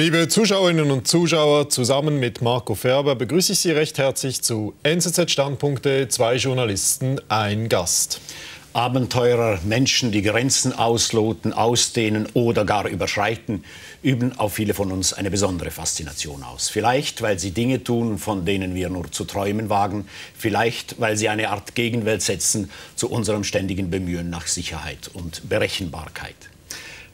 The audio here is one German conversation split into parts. Liebe Zuschauerinnen und Zuschauer, zusammen mit Marco Färber begrüße ich Sie recht herzlich zu NZZ Standpunkte, 2 Journalisten, ein Gast. Abenteurer, Menschen, die Grenzen ausloten, ausdehnen oder gar überschreiten, üben auf viele von uns eine besondere Faszination aus. Vielleicht, weil sie Dinge tun, von denen wir nur zu träumen wagen. Vielleicht, weil sie eine Art Gegenwelt setzen zu unserem ständigen Bemühen nach Sicherheit und Berechenbarkeit.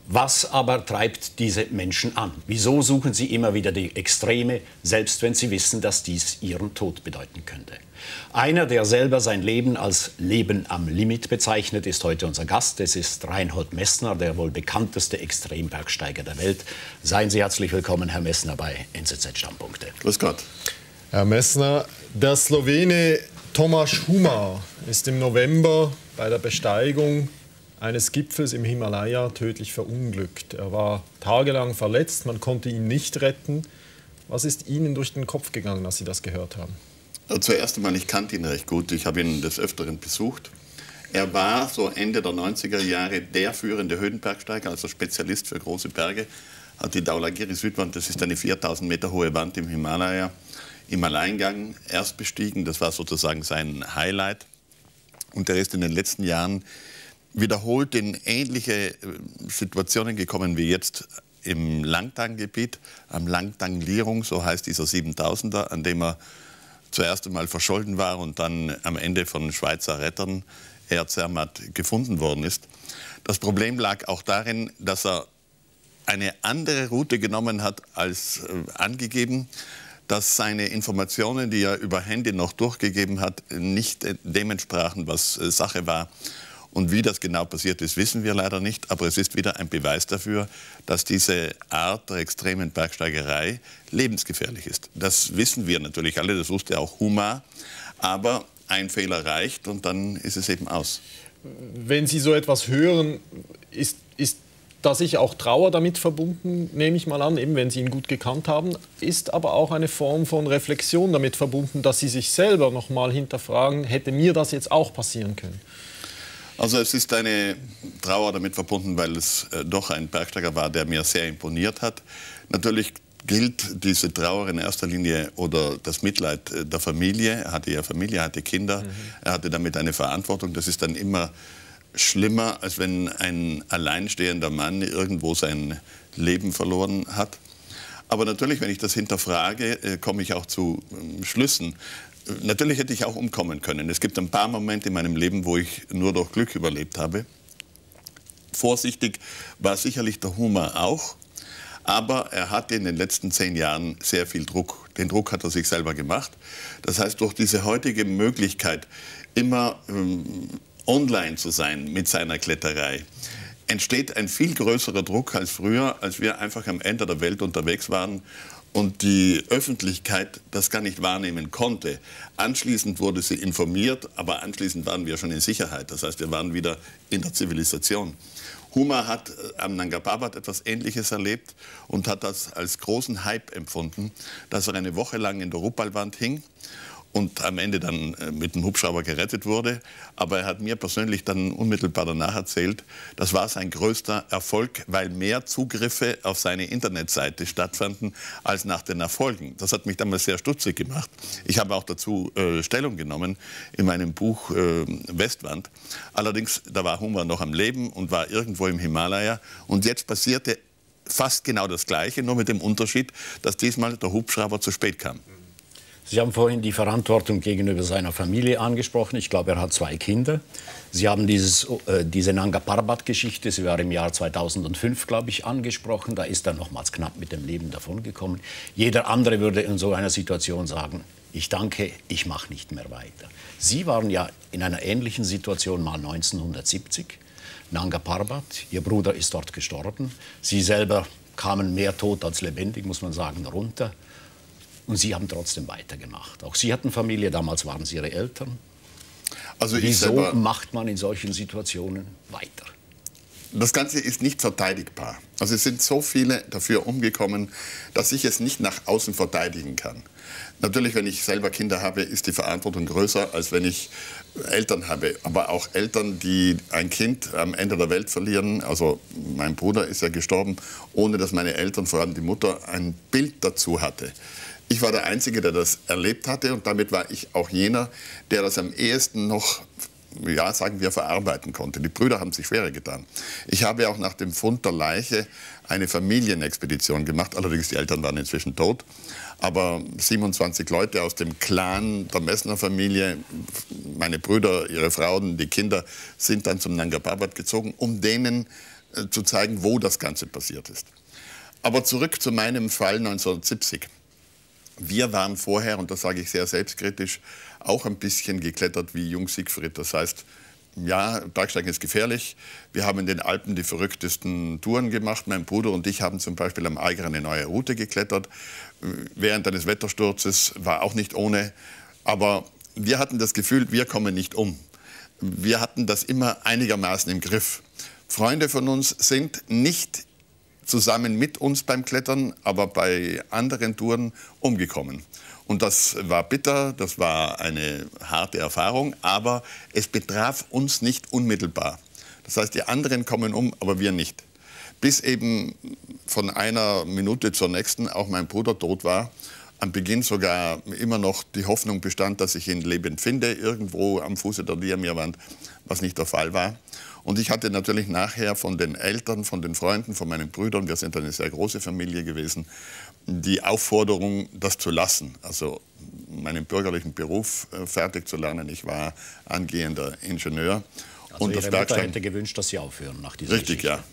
Was aber treibt diese Menschen an? Wieso suchen sie immer wieder die Extreme, selbst wenn sie wissen, dass dies ihren Tod bedeuten könnte? Einer, der selber sein Leben als Leben am Limit bezeichnet, ist heute unser Gast. Es ist Reinhold Messner, der wohl bekannteste Extrembergsteiger der Welt. Seien Sie herzlich willkommen, Herr Messner, bei NZZ Standpunkte. Grüß Gott. Herr Messner, der Slowene Tomas Humar ist im November bei der Besteigung eines Gipfels im Himalaya tödlich verunglückt. Er war tagelang verletzt, man konnte ihn nicht retten. Was ist Ihnen durch den Kopf gegangen, als Sie das gehört haben? Zuerst einmal, ich kannte ihn recht gut, ich habe ihn des Öfteren besucht. Er war so Ende der 90er Jahre der führende Höhenbergsteiger, also Spezialist für große Berge. Hat die Daulagiri Südwand, das ist eine 4000 Meter hohe Wand im Himalaya, im Alleingang erst bestiegen. Das war sozusagen sein Highlight. Und er ist in den letzten Jahren wiederholt in ähnliche Situationen gekommen wie jetzt im Langtang-Gebiet, am Langtang Lirung, so heißt dieser 7000er, an dem er zuerst einmal verschollen war und dann am Ende von Schweizer Rettern, Zermatt, gefunden worden ist. Das Problem lag auch darin, dass er eine andere Route genommen hat als angegeben, dass seine Informationen, die er über Handy noch durchgegeben hat, nicht dem entsprachen, was Sache war. Und wie das genau passiert ist, wissen wir leider nicht. Aber es ist wieder ein Beweis dafür, dass diese Art der extremen Bergsteigerei lebensgefährlich ist. Das wissen wir natürlich alle, das wusste auch Humar. Aber ein Fehler reicht und dann ist es eben aus. Wenn Sie so etwas hören, ist da sicher auch Trauer damit verbunden, nehme ich mal an, eben wenn Sie ihn gut gekannt haben, ist aber auch eine Form von Reflexion damit verbunden, dass Sie sich selber noch mal hinterfragen, hätte mir das jetzt auch passieren können? Also es ist eine Trauer damit verbunden, weil es doch ein Bergsteiger war, der mir sehr imponiert hat. Natürlich gilt diese Trauer in erster Linie oder das Mitleid der Familie. Er hatte ja Familie, er hatte Kinder, er hatte damit eine Verantwortung. Das ist dann immer schlimmer, als wenn ein alleinstehender Mann irgendwo sein Leben verloren hat. Aber natürlich, wenn ich das hinterfrage, komme ich auch zu Schlüssen. Natürlich hätte ich auch umkommen können. Es gibt ein paar Momente in meinem Leben, wo ich nur durch Glück überlebt habe. Vorsichtig war sicherlich der Humar auch, aber er hatte in den letzten 10 Jahren sehr viel Druck. Den Druck hat er sich selber gemacht. Das heißt, durch diese heutige Möglichkeit, immer online zu sein mit seiner Kletterei, entsteht ein viel größerer Druck als früher, als wir einfach am Ende der Welt unterwegs waren und die Öffentlichkeit das gar nicht wahrnehmen konnte. Anschließend wurde sie informiert, aber anschließend waren wir schon in Sicherheit. Das heißt, wir waren wieder in der Zivilisation. Humar hat am Nanga Parbat etwas Ähnliches erlebt und hat das als großen Hype empfunden, dass er eine Woche lang in der Rupalwand hing und am Ende dann mit dem Hubschrauber gerettet wurde. Aber er hat mir persönlich dann unmittelbar danach erzählt, das war sein größter Erfolg, weil mehr Zugriffe auf seine Internetseite stattfanden als nach den Erfolgen. Das hat mich damals sehr stutzig gemacht. Ich habe auch dazu Stellung genommen in meinem Buch Westwand. Allerdings, da war Humar noch am Leben und war irgendwo im Himalaya. Und jetzt passierte fast genau das Gleiche, nur mit dem Unterschied, dass diesmal der Hubschrauber zu spät kam. Sie haben vorhin die Verantwortung gegenüber seiner Familie angesprochen. Ich glaube, er hat 2 Kinder. Sie haben diese Nanga Parbat-Geschichte, sie war im Jahr 2005, glaube ich, angesprochen. Da ist er nochmals knapp mit dem Leben davongekommen. Jeder andere würde in so einer Situation sagen, ich danke, ich mache nicht mehr weiter. Sie waren ja in einer ähnlichen Situation mal 1970, Nanga Parbat. Ihr Bruder ist dort gestorben. Sie selber kamen mehr tot als lebendig, muss man sagen, runter. Und Sie haben trotzdem weitergemacht. Auch Sie hatten Familie, damals waren es Ihre Eltern. Also wieso macht man in solchen Situationen weiter? Das Ganze ist nicht verteidigbar. Also es sind so viele dafür umgekommen, dass ich es nicht nach außen verteidigen kann. Natürlich, wenn ich selber Kinder habe, ist die Verantwortung größer, als wenn ich Eltern habe. Aber auch Eltern, die ein Kind am Ende der Welt verlieren, also mein Bruder ist ja gestorben, ohne dass meine Eltern, vor allem die Mutter, ein Bild dazu hatte. Ich war der Einzige, der das erlebt hatte, und damit war ich auch jener, der das am ehesten noch, ja, sagen wir, verarbeiten konnte. Die Brüder haben sich schwerer getan. Ich habe auch nach dem Fund der Leiche eine Familienexpedition gemacht. Allerdings, die Eltern waren inzwischen tot. Aber 27 Leute aus dem Clan der Messner-Familie, meine Brüder, ihre Frauen, die Kinder, sind dann zum Nanga Parbat gezogen, um denen zu zeigen, wo das Ganze passiert ist. Aber zurück zu meinem Fall 1970. Wir waren vorher, und das sage ich sehr selbstkritisch, auch ein bisschen geklettert wie Jung Siegfried. Das heißt, ja, Bergsteigen ist gefährlich. Wir haben in den Alpen die verrücktesten Touren gemacht. Mein Bruder und ich haben zum Beispiel am Eiger eine neue Route geklettert. Während eines Wettersturzes war auch nicht ohne. Aber wir hatten das Gefühl, wir kommen nicht um. Wir hatten das immer einigermaßen im Griff. Freunde von uns sind nicht zusammen mit uns beim Klettern, aber bei anderen Touren umgekommen. Und das war bitter, das war eine harte Erfahrung, aber es betraf uns nicht unmittelbar. Das heißt, die anderen kommen um, aber wir nicht. Bis eben von einer Minute zur nächsten auch mein Bruder tot war. Am Beginn sogar immer noch die Hoffnung bestand, dass ich ihn lebend finde, irgendwo am Fuße der Diamirwand, was nicht der Fall war. Und ich hatte natürlich nachher von den Eltern, von den Freunden, von meinen Brüdern, wir sind eine sehr große Familie gewesen, die Aufforderung, das zu lassen, also meinen bürgerlichen Beruf fertig zu lernen. Ich war angehender Ingenieur. Also und das Bergsteigen, Ihre Mutter hätte gewünscht, dass Sie aufhören nach dieser Geschichte. Richtig, ja.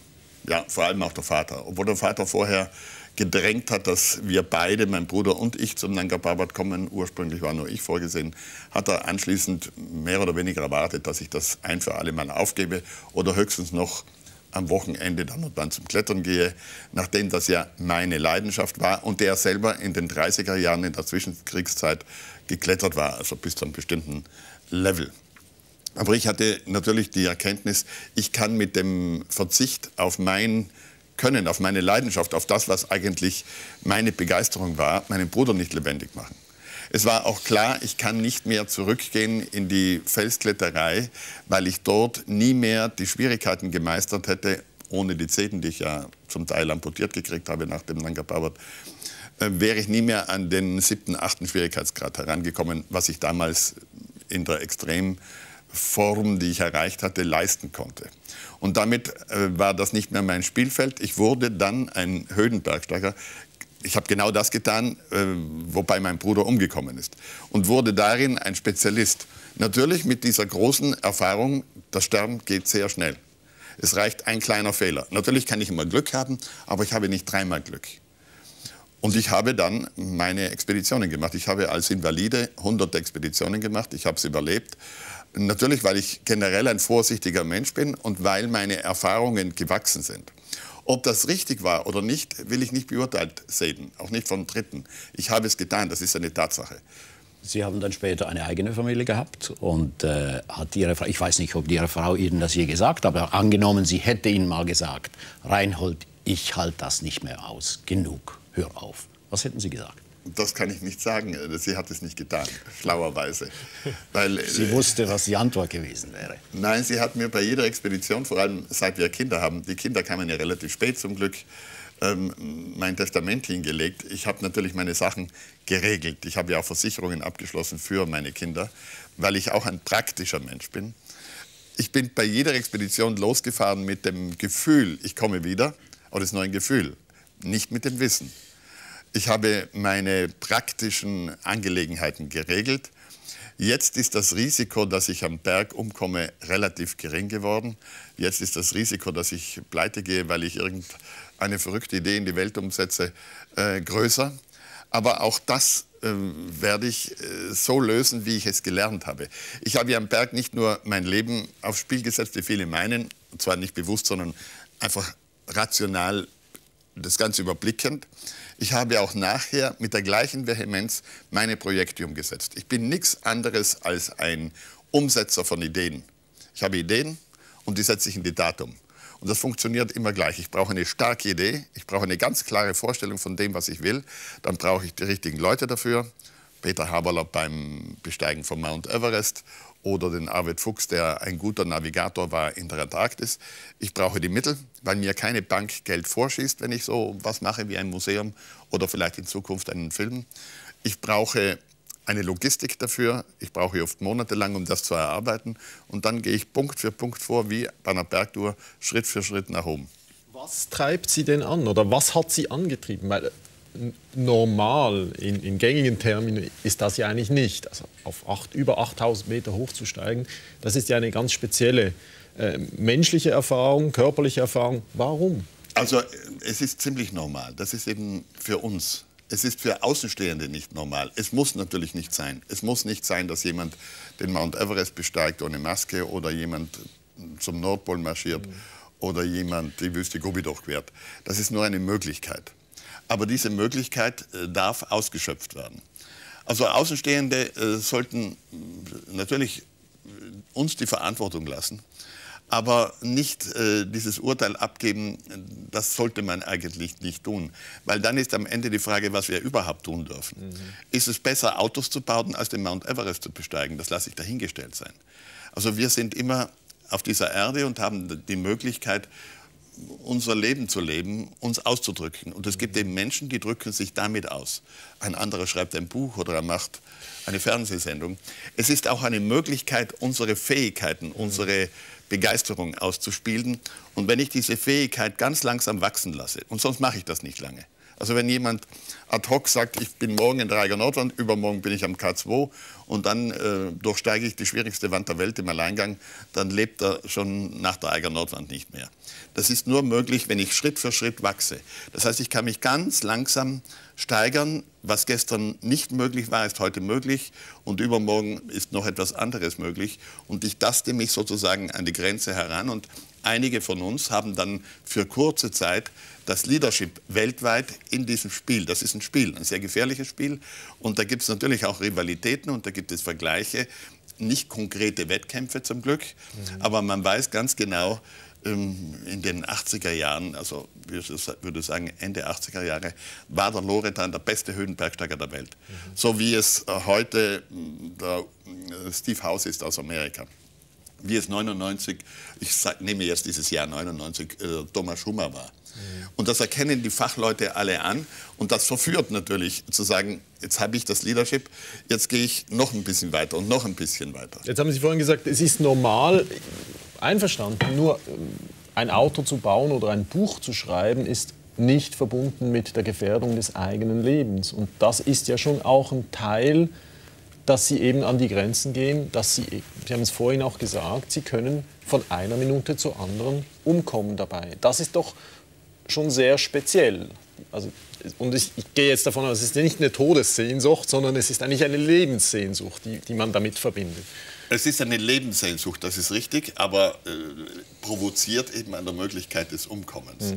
Ja, vor allem auch der Vater. Obwohl der Vater vorher gedrängt hat, dass wir beide, mein Bruder und ich, zum Nanga Parbat kommen, ursprünglich war nur ich vorgesehen, hat er anschließend mehr oder weniger erwartet, dass ich das ein für alle Mal aufgebe oder höchstens noch am Wochenende dann und dann zum Klettern gehe, nachdem das ja meine Leidenschaft war und der selber in den 30er Jahren in der Zwischenkriegszeit geklettert war, also bis zu einem bestimmten Level. Aber ich hatte natürlich die Erkenntnis, ich kann mit dem Verzicht auf mein Können, auf meine Leidenschaft, auf das, was eigentlich meine Begeisterung war, meinen Bruder nicht lebendig machen. Es war auch klar, ich kann nicht mehr zurückgehen in die Felskletterei, weil ich dort nie mehr die Schwierigkeiten gemeistert hätte, ohne die Zehen, die ich ja zum Teil amputiert gekriegt habe nach dem Nanga Parbat, wäre ich nie mehr an den 7., 8. Schwierigkeitsgrad herangekommen, was ich damals in der extrem Form, die ich erreicht hatte, leisten konnte. Und damit war das nicht mehr mein Spielfeld. Ich wurde dann ein Höhenbergsteiger. Ich habe genau das getan, wobei mein Bruder umgekommen ist. Und wurde darin ein Spezialist. Natürlich mit dieser großen Erfahrung, das Sterben geht sehr schnell. Es reicht ein kleiner Fehler. Natürlich kann ich immer Glück haben, aber ich habe nicht dreimal Glück. Und ich habe dann meine Expeditionen gemacht. Ich habe als Invalide 100 Expeditionen gemacht. Ich habe es überlebt. Natürlich, weil ich generell ein vorsichtiger Mensch bin und weil meine Erfahrungen gewachsen sind. Ob das richtig war oder nicht, will ich nicht beurteilt sehen, auch nicht von Dritten. Ich habe es getan, das ist eine Tatsache. Sie haben dann später eine eigene Familie gehabt und hat Ihre Frau, ich weiß nicht, ob Ihre Frau Ihnen das je gesagt hat, aber angenommen, sie hätte Ihnen mal gesagt, Reinhold, ich halte das nicht mehr aus, genug, hör auf. Was hätten Sie gesagt? Das kann ich nicht sagen. Sie hat es nicht getan, schlauerweise. Weil, sie wusste, was die Antwort gewesen wäre. Nein, sie hat mir bei jeder Expedition, vor allem seit wir Kinder haben, die Kinder kamen ja relativ spät zum Glück, mein Testament hingelegt. Ich habe natürlich meine Sachen geregelt. Ich habe ja auch Versicherungen abgeschlossen für meine Kinder, weil ich auch ein praktischer Mensch bin. Ich bin bei jeder Expedition losgefahren mit dem Gefühl, ich komme wieder, aber das ist nur ein Gefühl, nicht mit dem Wissen. Ich habe meine praktischen Angelegenheiten geregelt. Jetzt ist das Risiko, dass ich am Berg umkomme, relativ gering geworden. Jetzt ist das Risiko, dass ich pleite gehe, weil ich irgendeine verrückte Idee in die Welt umsetze, größer. Aber auch das werde ich so lösen, wie ich es gelernt habe. Ich habe ja am Berg nicht nur mein Leben aufs Spiel gesetzt, wie viele meinen, und zwar nicht bewusst, sondern einfach rational, das Ganze überblickend. Ich habe auch nachher mit der gleichen Vehemenz meine Projekte umgesetzt. Ich bin nichts anderes als ein Umsetzer von Ideen. Ich habe Ideen und die setze ich in die Tat um. Und das funktioniert immer gleich. Ich brauche eine starke Idee, ich brauche eine ganz klare Vorstellung von dem, was ich will. Dann brauche ich die richtigen Leute dafür. Peter Habeler beim Besteigen von Mount Everest oder den Arved Fuchs, der ein guter Navigator war in der Antarktis. Ich brauche die Mittel, weil mir keine Bank Geld vorschießt, wenn ich so was mache wie ein Museum oder vielleicht in Zukunft einen Film. Ich brauche eine Logistik dafür. Ich brauche oft monatelang, um das zu erarbeiten. Und dann gehe ich Punkt für Punkt vor, wie bei einer Bergtour, Schritt für Schritt nach oben. Was treibt Sie denn an oder was hat Sie angetrieben? Weil normal, in gängigen Terminen, ist das ja eigentlich nicht. Also auf über 8000 Meter hochzusteigen, das ist ja eine ganz spezielle menschliche Erfahrung, körperliche Erfahrung. Warum? Also es ist ziemlich normal. Das ist eben für uns. Es ist für Außenstehende nicht normal. Es muss natürlich nicht sein. Es muss nicht sein, dass jemand den Mount Everest besteigt ohne Maske oder jemand zum Nordpol marschiert oder jemand die Wüste Gobi durchquert. Das ist nur eine Möglichkeit. Aber diese Möglichkeit darf ausgeschöpft werden. Also Außenstehende sollten natürlich uns die Verantwortung lassen, aber nicht dieses Urteil abgeben, das sollte man eigentlich nicht tun. Weil dann ist am Ende die Frage, was wir überhaupt tun dürfen. Mhm. Ist es besser, Autos zu bauen, als den Mount Everest zu besteigen? Das lasse ich dahingestellt sein. Also wir sind immer auf dieser Erde und haben die Möglichkeit, unser Leben zu leben, uns auszudrücken. Und es gibt eben Menschen, die drücken sich damit aus. Ein anderer schreibt ein Buch oder er macht eine Fernsehsendung. Es ist auch eine Möglichkeit, unsere Fähigkeiten, unsere Begeisterung auszuspielen. Und wenn ich diese Fähigkeit ganz langsam wachsen lasse, und sonst mache ich das nicht lange. Also wenn jemand ad hoc sagt, ich bin morgen in der Eiger Nordwand, übermorgen bin ich am K2 und dann durchsteige ich die schwierigste Wand der Welt im Alleingang, dann lebt er schon nach der Eiger Nordwand nicht mehr. Das ist nur möglich, wenn ich Schritt für Schritt wachse. Das heißt, ich kann mich ganz langsam steigern. Was gestern nicht möglich war, ist heute möglich und übermorgen ist noch etwas anderes möglich. Und ich taste mich sozusagen an die Grenze heran und einige von uns haben dann für kurze Zeit das Leadership weltweit in diesem Spiel. Das ist ein Spiel, ein sehr gefährliches Spiel. Und da gibt es natürlich auch Rivalitäten und da gibt es Vergleiche. Nicht konkrete Wettkämpfe zum Glück, aber man weiß ganz genau, in den 80er Jahren, also ich würde sagen Ende 80er Jahre, war der Loretan der beste Höhenbergsteiger der Welt. So wie es heute der Steve House ist aus Amerika. Wie es 99, nehme jetzt dieses Jahr 99, Tomas Humar war. Und das erkennen die Fachleute alle an und das verführt natürlich zu sagen, jetzt habe ich das Leadership, jetzt gehe ich noch ein bisschen weiter und noch ein bisschen weiter. Jetzt haben Sie vorhin gesagt, es ist normal, einverstanden, nur ein Auto zu bauen oder ein Buch zu schreiben ist nicht verbunden mit der Gefährdung des eigenen Lebens. Und das ist ja schon auch ein Teil, dass Sie eben an die Grenzen gehen, dass Sie haben es vorhin auch gesagt, Sie können von einer Minute zur anderen umkommen dabei. Das ist doch schon sehr speziell. Also, und ich gehe jetzt davon aus, es ist nicht eine Todessehnsucht, sondern es ist eigentlich eine Lebenssehnsucht, die man damit verbindet. Es ist eine Lebenssehnsucht, das ist richtig, aber provoziert eben an der Möglichkeit des Umkommens.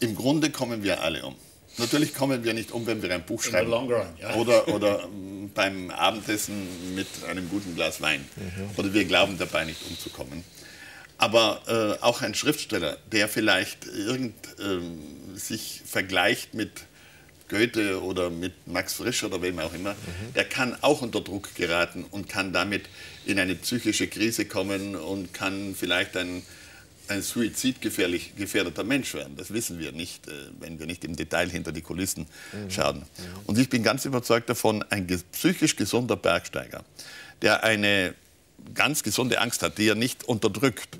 Im Grunde kommen wir alle um. Natürlich kommen wir nicht um, wenn wir ein Buch schreiben oder beim Abendessen mit einem guten Glas Wein. Oder wir glauben dabei nicht umzukommen. Aber auch ein Schriftsteller, der vielleicht sich vergleicht mit Goethe oder mit Max Frisch oder wem auch immer, der kann auch unter Druck geraten und kann damit in eine psychische Krise kommen und kann vielleicht ein suizidgefährdeter Mensch werden. Das wissen wir nicht, wenn wir nicht im Detail hinter die Kulissen schauen. Und ich bin ganz überzeugt davon, ein psychisch gesunder Bergsteiger, der eine ganz gesunde Angst hat, die er nicht unterdrückt,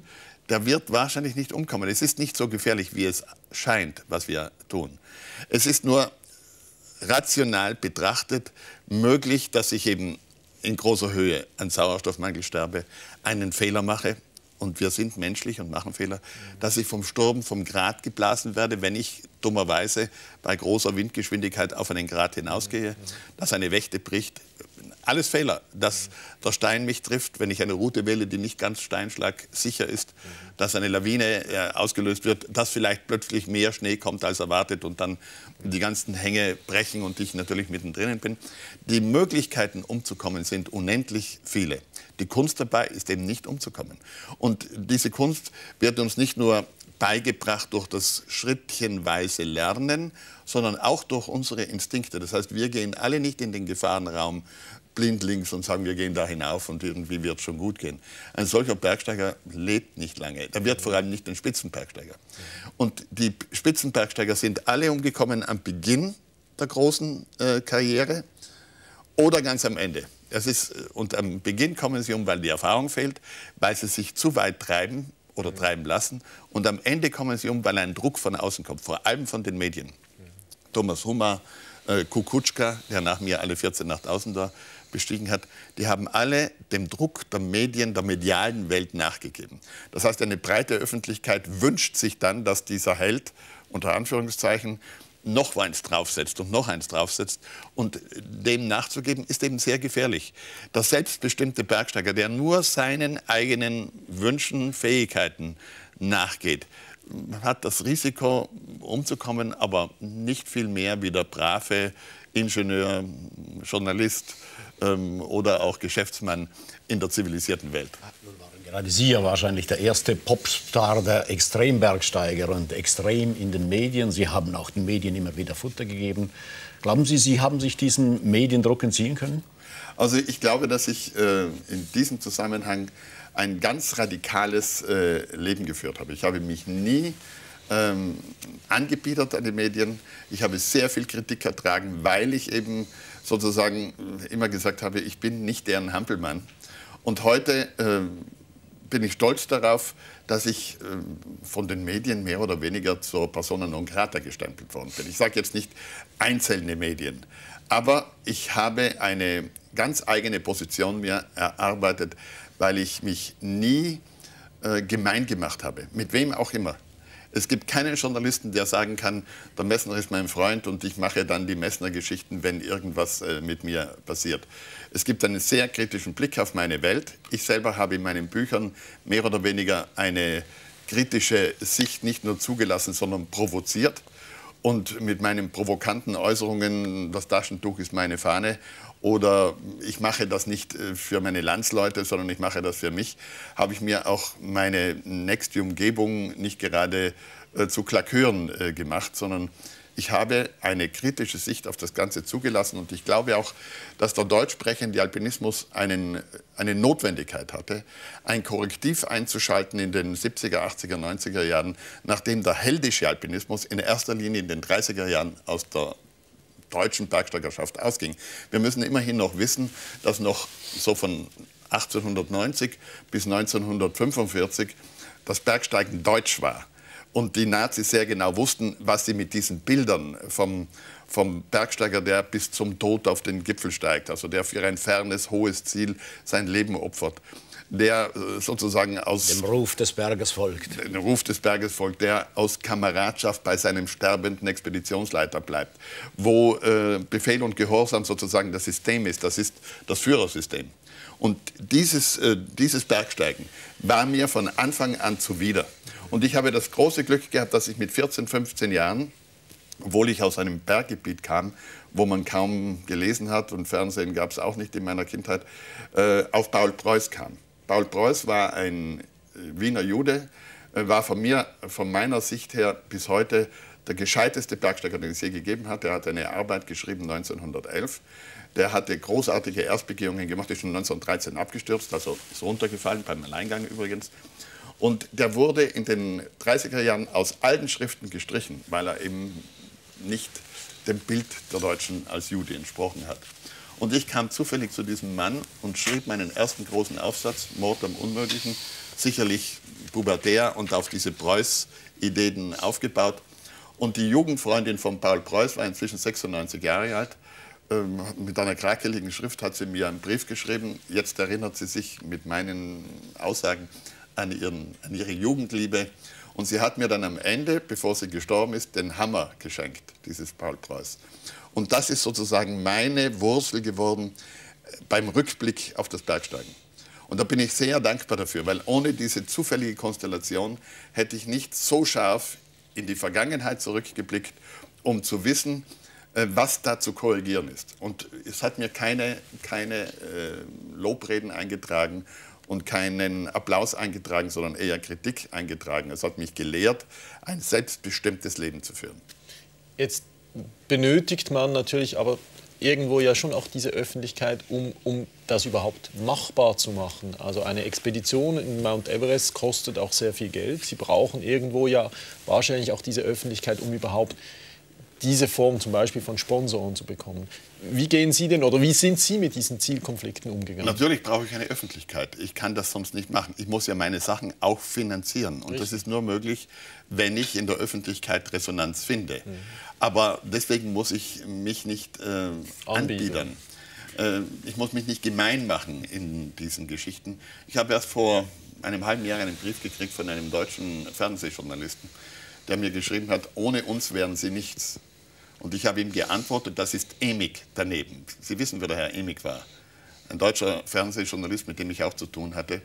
der wird wahrscheinlich nicht umkommen. Es ist nicht so gefährlich, wie es scheint, was wir tun. Es ist nur rational betrachtet möglich, dass ich eben in großer Höhe an Sauerstoffmangel sterbe, einen Fehler mache, und wir sind menschlich und machen Fehler, dass ich vom Sturm, vom Grat geblasen werde, wenn ich dummerweise bei großer Windgeschwindigkeit auf einen Grat hinausgehe, dass eine Wächte bricht. Alles Fehler, dass der Stein mich trifft, wenn ich eine Route wähle, die nicht ganz steinschlagsicher ist, dass eine Lawine ausgelöst wird, dass vielleicht plötzlich mehr Schnee kommt als erwartet und dann die ganzen Hänge brechen und ich natürlich mittendrin bin. Die Möglichkeiten umzukommen sind unendlich viele. Die Kunst dabei ist eben nicht umzukommen. Und diese Kunst wird uns nicht nur beigebracht durch das schrittchenweise Lernen, sondern auch durch unsere Instinkte. Das heißt, wir gehen alle nicht in den Gefahrenraum blindlings und sagen, wir gehen da hinauf und irgendwie wird es schon gut gehen. Ein solcher Bergsteiger lebt nicht lange. Er wird vor allem nicht ein Spitzenbergsteiger. Und die Spitzenbergsteiger sind alle umgekommen am Beginn der großen Karriere oder ganz am Ende. Das ist, und am Beginn kommen sie um, weil die Erfahrung fehlt, weil sie sich zu weit treiben oder treiben lassen. Und am Ende kommen sie um, weil ein Druck von außen kommt, vor allem von den Medien. Tomas Humar, Kukutschka, der nach mir alle 14 nach 1000 da bestiegen hat, die haben alle dem Druck der Medien, der medialen Welt nachgegeben. Das heißt, eine breite Öffentlichkeit wünscht sich dann, dass dieser Held, unter Anführungszeichen, noch eins draufsetzt und noch eins draufsetzt. Und dem nachzugeben, ist eben sehr gefährlich. Der selbstbestimmte Bergsteiger, der nur seinen eigenen Wünschen, Fähigkeiten nachgeht, hat das Risiko, umzukommen, aber nicht viel mehr wie der brave Ingenieur, Journalist oder auch Geschäftsmann in der zivilisierten Welt. Nun waren gerade Sie ja wahrscheinlich der erste Popstar der Extrembergsteiger und extrem in den Medien. Sie haben auch den Medien immer wieder Futter gegeben. Glauben Sie, Sie haben sich diesem Mediendruck entziehen können? Also ich glaube, dass ich in diesem Zusammenhang ein ganz radikales Leben geführt habe. Ich habe mich nie angebiedert an die Medien. Ich habe sehr viel Kritik ertragen, weil ich eben sozusagen immer gesagt habe, ich bin nicht deren Hampelmann. Und heute bin ich stolz darauf, dass ich von den Medien mehr oder weniger zur Persona non grata gestempelt worden bin. Ich sage jetzt nicht einzelne Medien, aber ich habe eine ganz eigene Position mir erarbeitet, weil ich mich nie gemein gemacht habe, mit wem auch immer. Es gibt keinen Journalisten, der sagen kann, der Messner ist mein Freund und ich mache dann die Messner-Geschichten, wenn irgendwas mit mir passiert. Es gibt einen sehr kritischen Blick auf meine Welt. Ich selber habe in meinen Büchern mehr oder weniger eine kritische Sicht nicht nur zugelassen, sondern provoziert. Und mit meinen provokanten Äußerungen, das Taschentuch ist meine Fahne, oder ich mache das nicht für meine Landsleute, sondern ich mache das für mich, habe ich mir auch meine nächste Umgebung nicht gerade zu Klackhören gemacht, sondern ich habe eine kritische Sicht auf das Ganze zugelassen. Und ich glaube auch, dass der deutsch sprechende Alpinismus eine Notwendigkeit hatte, ein Korrektiv einzuschalten in den 70er, 80er, 90er Jahren, nachdem der heldische Alpinismus in erster Linie in den 30er Jahren aus der deutschen Bergsteigerschaft ausging. Wir müssen immerhin noch wissen, dass noch so von 1890 bis 1945 das Bergsteigen deutsch war. Und die Nazis sehr genau wussten, was sie mit diesen Bildern vom Bergsteiger, der bis zum Tod auf den Gipfel steigt, also der für ein fernes, hohes Ziel sein Leben opfert, der sozusagen aus dem Ruf des Berges folgt. Dem Ruf des Berges folgt, der aus Kameradschaft bei seinem sterbenden Expeditionsleiter bleibt, wo Befehl und Gehorsam sozusagen das System ist das Führersystem. Und dieses Bergsteigen war mir von Anfang an zuwider. Und ich habe das große Glück gehabt, dass ich mit 14, 15 Jahren, obwohl ich aus einem Berggebiet kam, wo man kaum gelesen hat und Fernsehen gab es auch nicht in meiner Kindheit, auf Paul Preuß kam. Paul Preuß war ein Wiener Jude, war von meiner Sicht her bis heute der gescheiteste Bergsteiger, den es je gegeben hat. Er hat eine Arbeit geschrieben 1911. Der hatte großartige Erstbegehungen gemacht, ist schon 1913 abgestürzt, also ist runtergefallen, beim Alleingang übrigens. Und der wurde in den 30er Jahren aus allen Schriften gestrichen, weil er eben nicht dem Bild der Deutschen als Jude entsprochen hat. Und ich kam zufällig zu diesem Mann und schrieb meinen ersten großen Aufsatz, Mord am Unmöglichen, sicherlich pubertär und auf diese Preuß-Ideen aufgebaut. Und die Jugendfreundin von Paul Preuß war inzwischen 96 Jahre alt. Mit einer krakeligen Schrift hat sie mir einen Brief geschrieben. Jetzt erinnert sie sich mit meinen Aussagen an ihre Jugendliebe. Und sie hat mir dann am Ende, bevor sie gestorben ist, den Hammer geschenkt, dieses Paul Preuß. Und das ist sozusagen meine Wurzel geworden beim Rückblick auf das Bergsteigen. Und da bin ich sehr dankbar dafür, weil ohne diese zufällige Konstellation hätte ich nicht so scharf in die Vergangenheit zurückgeblickt, um zu wissen, was da zu korrigieren ist. Und es hat mir keine Lobreden eingetragen und keinen Applaus eingetragen, sondern eher Kritik eingetragen. Es hat mich gelehrt, ein selbstbestimmtes Leben zu führen. Jetzt benötigt man natürlich aber irgendwo ja schon auch diese Öffentlichkeit, um das überhaupt machbar zu machen. Also eine Expedition in Mount Everest kostet auch sehr viel Geld. Sie brauchen irgendwo ja wahrscheinlich auch diese Öffentlichkeit, um überhaupt diese Form zum Beispiel von Sponsoren zu bekommen. Wie gehen Sie denn oder wie sind Sie mit diesen Zielkonflikten umgegangen? Natürlich brauche ich eine Öffentlichkeit. Ich kann das sonst nicht machen. Ich muss ja meine Sachen auch finanzieren. Und das ist nur möglich, wenn ich in der Öffentlichkeit Resonanz finde. Mhm. Aber deswegen muss ich mich nicht anbiedern. Ich muss mich nicht gemein machen in diesen Geschichten. Ich habe erst vor einem halben Jahr einen Brief gekriegt von einem deutschen Fernsehjournalisten, der mir geschrieben hat, ohne uns wären Sie nichts. Und ich habe ihm geantwortet, das ist Emig daneben. Sie wissen, wer der Herr Emig war. Ein deutscher Fernsehjournalist, mit dem ich auch zu tun hatte.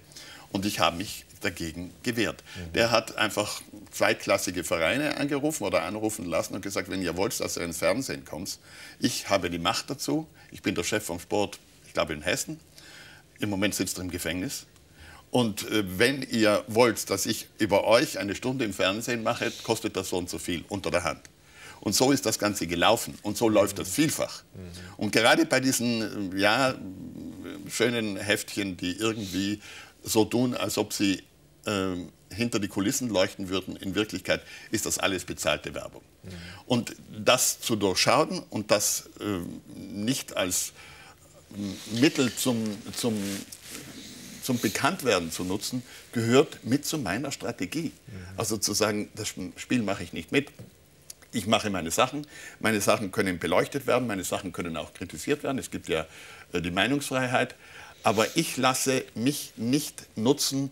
Und ich habe mich dagegen gewehrt. Mhm. Der hat einfach zweitklassige Vereine angerufen oder anrufen lassen und gesagt, wenn ihr wollt, dass ihr ins Fernsehen kommt, ich habe die Macht dazu. Ich bin der Chef vom Sport, ich glaube in Hessen. Im Moment sitzt er im Gefängnis. Und wenn ihr wollt, dass ich über euch eine Stunde im Fernsehen mache, kostet das so und so viel unter der Hand. Und so ist das Ganze gelaufen. Und so läuft das vielfach. Und gerade bei diesen ja, schönen Heftchen, die irgendwie so tun, als ob sie hinter die Kulissen leuchten würden, in Wirklichkeit ist das alles bezahlte Werbung. Und das zu durchschauen und das nicht als Mittel zum Bekanntwerden zu nutzen, gehört mit zu meiner Strategie. Also zu sagen, das Spiel mache ich nicht mit. Ich mache meine Sachen können beleuchtet werden, meine Sachen können auch kritisiert werden, es gibt ja die Meinungsfreiheit, aber ich lasse mich nicht nutzen,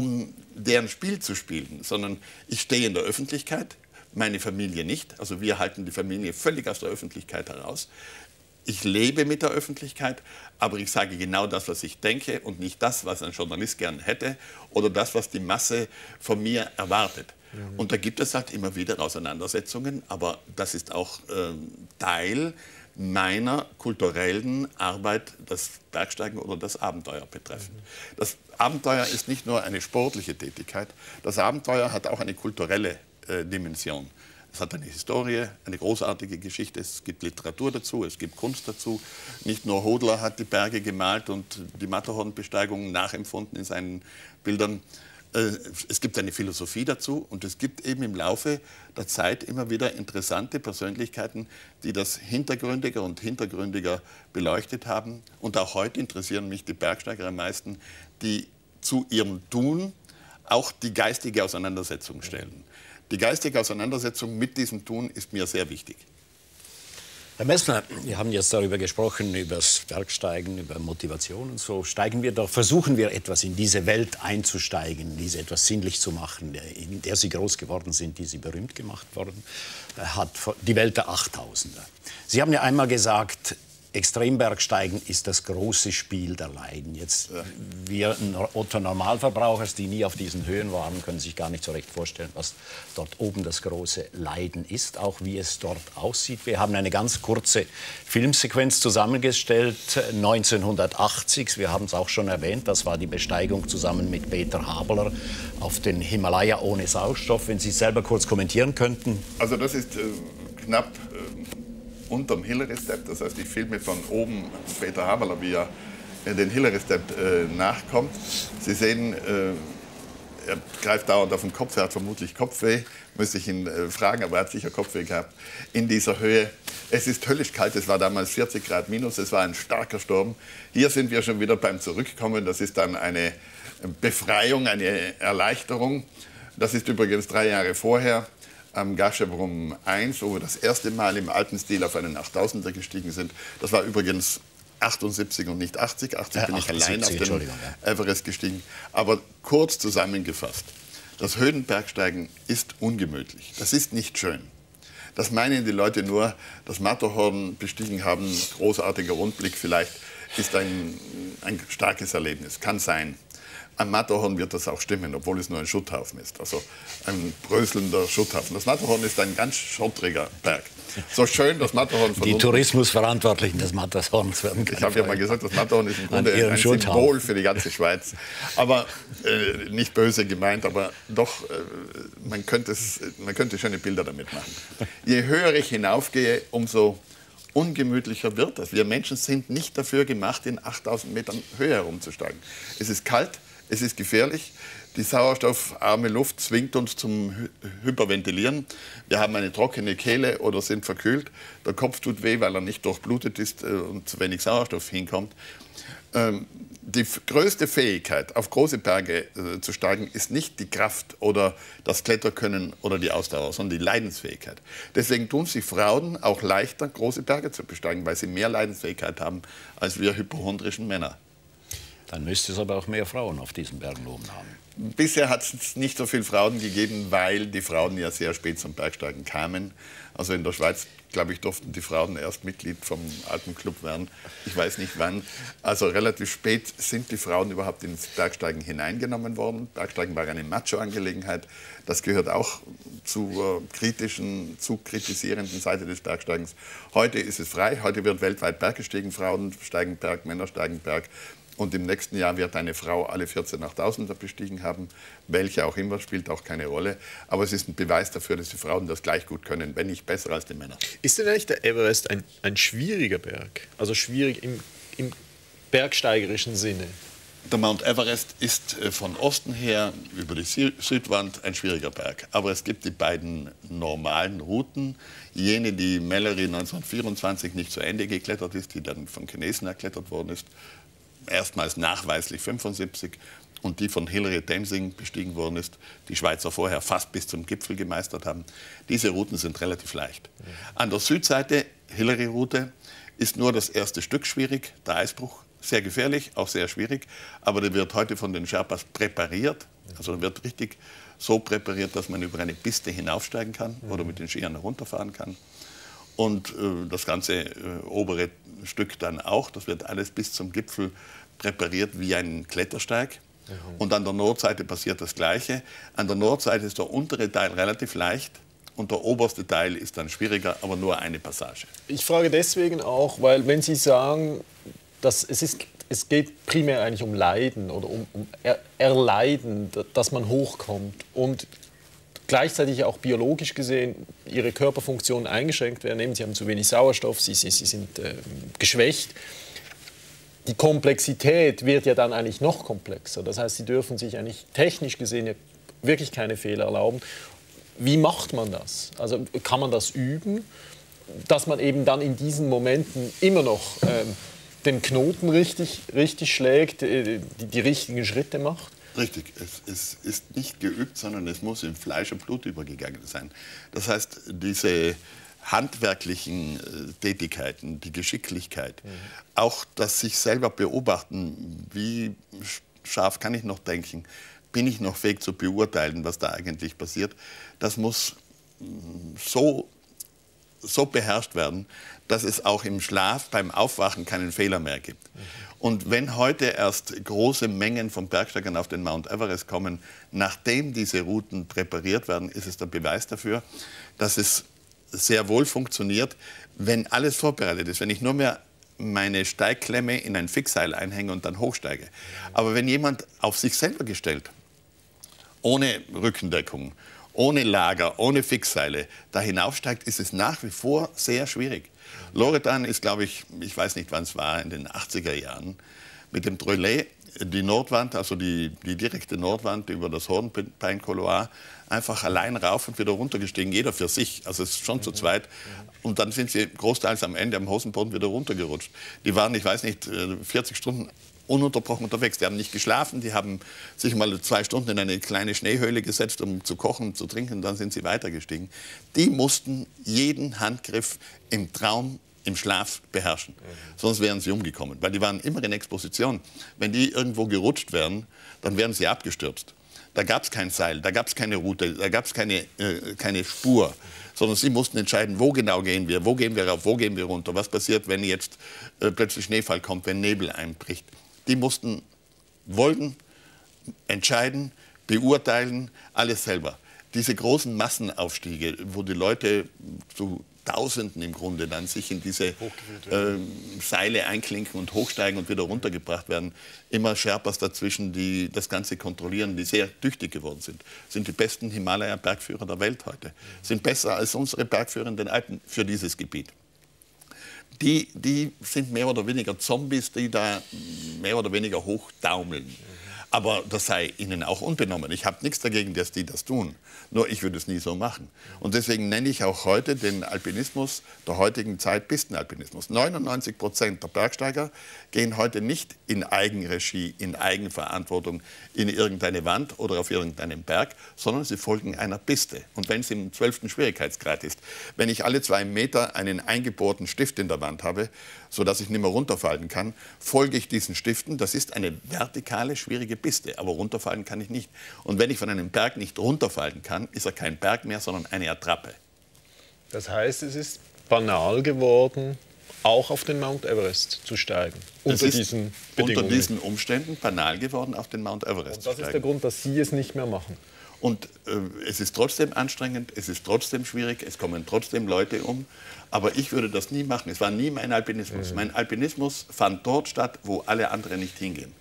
um deren Spiel zu spielen, sondern ich stehe in der Öffentlichkeit, meine Familie nicht, also wir halten die Familie völlig aus der Öffentlichkeit heraus. Ich lebe mit der Öffentlichkeit, aber ich sage genau das, was ich denke und nicht das, was ein Journalist gern hätte oder das, was die Masse von mir erwartet. Mhm. Und da gibt es halt immer wieder Auseinandersetzungen, aber das ist auch Teil meiner kulturellen Arbeit, das Bergsteigen oder das Abenteuer betreffend. Mhm. Das Abenteuer ist nicht nur eine sportliche Tätigkeit, das Abenteuer hat auch eine kulturelle Dimension. Es hat eine Historie, eine großartige Geschichte, es gibt Literatur dazu, es gibt Kunst dazu. Nicht nur Hodler hat die Berge gemalt und die Matterhorn-Besteigung nachempfunden in seinen Bildern. Es gibt eine Philosophie dazu und es gibt eben im Laufe der Zeit immer wieder interessante Persönlichkeiten, die das hintergründiger und hintergründiger beleuchtet haben. Und auch heute interessieren mich die Bergsteiger am meisten, die zu ihrem Tun auch die geistige Auseinandersetzung stellen. Die geistige Auseinandersetzung mit diesem Tun ist mir sehr wichtig. Herr Messner, wir haben jetzt darüber gesprochen, über das Bergsteigen, über Motivation und so. Steigen wir doch, versuchen wir etwas in diese Welt einzusteigen, diese etwas sinnlich zu machen, in der Sie groß geworden sind, die Sie berühmt gemacht worden hat, die Welt der 8000er. Sie haben ja einmal gesagt, Extrembergsteigen ist das große Spiel der Leiden. Jetzt wir Otto-Normalverbraucher, die nie auf diesen Höhen waren, können sich gar nicht so recht vorstellen, was dort oben das große Leiden ist, auch wie es dort aussieht. Wir haben eine ganz kurze Filmsequenz zusammengestellt, 1980. Wir haben es auch schon erwähnt, das war die Besteigung zusammen mit Peter Habeler auf den Himalaya ohne Sauerstoff. Wenn Sie es selber kurz kommentieren könnten. Also das ist knapp unterm Hillary-Step, das heißt, ich filme von oben Peter Habeler, wie er den Hillary-Step nachkommt. Sie sehen, er greift dauernd auf den Kopf, er hat vermutlich Kopfweh, müsste ich ihn fragen, aber er hat sicher Kopfweh gehabt. In dieser Höhe, es ist höllisch kalt, es war damals 40 Grad minus, es war ein starker Sturm. Hier sind wir schon wieder beim Zurückkommen, das ist dann eine Befreiung, eine Erleichterung. Das ist übrigens 3 Jahre vorher. Am Gasherbrum 1, wo wir das erste Mal im alten Stil auf einen 8000er gestiegen sind. Das war übrigens 78 und nicht 80. 80 bin ich allein auf den Everest gestiegen. Aber kurz zusammengefasst, das Höhenbergsteigen ist ungemütlich. Das ist nicht schön. Das meinen die Leute nur, das Matterhorn bestiegen haben, großartiger Rundblick vielleicht, ist ein starkes Erlebnis. Kann sein. Am Matterhorn wird das auch stimmen, obwohl es nur ein Schutthaufen ist. Also ein bröselnder Schutthaufen. Das Matterhorn ist ein ganz schottriger Berg. So schön das Matterhorn von Die Tourismusverantwortlichen des Matterhorns werden Ich habe ja mal gesagt, das Matterhorn ist im Grunde ein Symbol für die ganze Schweiz. Aber nicht böse gemeint, aber doch, man könnte schöne Bilder damit machen. Je höher ich hinaufgehe, umso ungemütlicher wird das. Wir Menschen sind nicht dafür gemacht, in 8000 Metern Höhe herumzusteigen. Es ist kalt, es ist gefährlich. Die sauerstoffarme Luft zwingt uns zum Hyperventilieren. Wir haben eine trockene Kehle oder sind verkühlt. Der Kopf tut weh, weil er nicht durchblutet ist und zu wenig Sauerstoff hinkommt. Die größte Fähigkeit, auf große Berge zu steigen, ist nicht die Kraft oder das Kletterkönnen oder die Ausdauer, sondern die Leidensfähigkeit. Deswegen tun sich Frauen auch leichter, große Berge zu besteigen, weil sie mehr Leidensfähigkeit haben als wir hypochondrischen Männer. Dann müsste es aber auch mehr Frauen auf diesen Bergen oben haben. Bisher hat es nicht so viele Frauen gegeben, weil die Frauen ja sehr spät zum Bergsteigen kamen. Also in der Schweiz, glaube ich, durften die Frauen erst Mitglied vom Alpenclub werden. Ich weiß nicht wann. Also relativ spät sind die Frauen überhaupt ins Bergsteigen hineingenommen worden. Bergsteigen war eine Macho-Angelegenheit. Das gehört auch zur kritischen, zu kritisierenden Seite des Bergsteigens. Heute ist es frei. Heute wird weltweit Berg gestiegen. Frauen steigen Berg, Männer steigen Berg. Und im nächsten Jahr wird eine Frau alle 14 Achttausender bestiegen haben. Welche auch immer, spielt auch keine Rolle. Aber es ist ein Beweis dafür, dass die Frauen das gleich gut können, wenn nicht besser als die Männer. Ist denn eigentlich der Everest ein schwieriger Berg? Also schwierig im bergsteigerischen Sinne? Der Mount Everest ist von Osten her über die Südwand ein schwieriger Berg. Aber es gibt die beiden normalen Routen. Jene, die Mallory 1924 nicht zu Ende geklettert ist, die dann von Chinesen erklettert worden ist, erstmals nachweislich 75, und die von Hillary bestiegen worden ist, die Schweizer vorher fast bis zum Gipfel gemeistert haben. Diese Routen sind relativ leicht. An der Südseite, Hillary-Route, ist nur das erste Stück schwierig, der Eisbruch, sehr gefährlich, auch sehr schwierig, aber der wird heute von den Sherpas präpariert, also wird richtig so präpariert, dass man über eine Piste hinaufsteigen kann oder mit den Skiern herunterfahren kann. Und das ganze obere Stück dann auch, das wird alles bis zum Gipfel präpariert wie ein Klettersteig. Mhm. Und an der Nordseite passiert das Gleiche. An der Nordseite ist der untere Teil relativ leicht und der oberste Teil ist dann schwieriger, aber nur eine Passage. Ich frage deswegen auch, weil wenn Sie sagen, dass es geht primär eigentlich um Leiden oder um Erleiden, dass man hochkommt und gleichzeitig auch biologisch gesehen ihre Körperfunktionen eingeschränkt werden. Eben, sie haben zu wenig Sauerstoff, sie sind geschwächt. Die Komplexität wird ja dann eigentlich noch komplexer. Das heißt, sie dürfen sich eigentlich technisch gesehen ja wirklich keine Fehler erlauben. Wie macht man das? Also kann man das üben, dass man eben dann in diesen Momenten immer noch den Knoten richtig schlägt, die richtigen Schritte macht? Richtig, es ist nicht geübt, sondern es muss in Fleisch und Blut übergegangen sein. Das heißt, diese handwerklichen Tätigkeiten, die Geschicklichkeit, auch das sich selber beobachten, wie scharf kann ich noch denken, bin ich noch fähig zu beurteilen, was da eigentlich passiert, das muss so beherrscht werden, dass es auch im Schlaf beim Aufwachen keinen Fehler mehr gibt. Und wenn heute erst große Mengen von Bergsteigern auf den Mount Everest kommen, nachdem diese Routen präpariert werden, ist es der Beweis dafür, dass es sehr wohl funktioniert, wenn alles vorbereitet ist, wenn ich nur mehr meine Steigklemme in ein Fixseil einhänge und dann hochsteige. Aber wenn jemand auf sich selber gestellt, ohne Rückendeckung, ohne Lager, ohne Fixseile, da hinaufsteigt, ist es nach wie vor sehr schwierig. Loretan ist, glaube ich, ich weiß nicht, wann es war, in den 80er Jahren, mit dem Troillet die Nordwand, also die direkte Nordwand über das Hornpein-Coloir, einfach allein rauf und wieder runtergestiegen, jeder für sich, also es ist schon zu zweit. Und dann sind sie großteils am Ende am Hosenboden wieder runtergerutscht. Die waren, ich weiß nicht, 40 Stunden ununterbrochen unterwegs. Die haben nicht geschlafen, die haben sich mal 2 Stunden in eine kleine Schneehöhle gesetzt, um zu kochen, zu trinken, dann sind sie weitergestiegen. Die mussten jeden Handgriff im Traum, im Schlaf beherrschen. Sonst wären sie umgekommen, weil die waren immer in Exposition. Wenn die irgendwo gerutscht wären, dann wären sie abgestürzt. Da gab es kein Seil, da gab es keine Route, da gab es keine Spur, sondern sie mussten entscheiden, wo genau gehen wir, wo gehen wir rauf, wo gehen wir runter, was passiert, wenn jetzt plötzlich Schneefall kommt, wenn Nebel einbricht. Die wollten entscheiden, beurteilen, alles selber. Diese großen Massenaufstiege, wo die Leute zu Tausenden im Grunde dann sich in diese Seile einklinken und hochsteigen und wieder runtergebracht werden, immer Sherpas dazwischen, die das Ganze kontrollieren, die sehr tüchtig geworden sind, sind die besten Himalaya-Bergführer der Welt heute, sind besser als unsere Bergführer in den Alpen für dieses Gebiet. Die sind mehr oder weniger Zombies, die da mehr oder weniger hochdaumeln. Aber das sei ihnen auch unbenommen. Ich habe nichts dagegen, dass die das tun. Nur ich würde es nie so machen. Und deswegen nenne ich auch heute den Alpinismus der heutigen Zeit Pistenalpinismus. 99% der Bergsteiger gehen heute nicht in Eigenregie, in Eigenverantwortung in irgendeine Wand oder auf irgendeinen Berg, sondern sie folgen einer Piste. Und wenn es im 12. Schwierigkeitsgrad ist, wenn ich alle 2 Meter einen eingebohrten Stift in der Wand habe, sodass ich nicht mehr runterfallen kann, folge ich diesen Stiften. Das ist eine vertikale, schwierige Piste, aber runterfallen kann ich nicht. Und wenn ich von einem Berg nicht runterfallen kann, ist er kein Berg mehr, sondern eine Attrappe. Das heißt, es ist banal geworden, auch auf den Mount Everest zu steigen. Unter diesen Umständen banal geworden, auf den Mount Everest zu steigen. Und das ist der Grund, dass Sie es nicht mehr machen. Und es ist trotzdem anstrengend, es ist trotzdem schwierig, es kommen trotzdem Leute um. Aber ich würde das nie machen. Es war nie mein Alpinismus. Mhm. Mein Alpinismus fand dort statt, wo alle anderen nicht hingehen.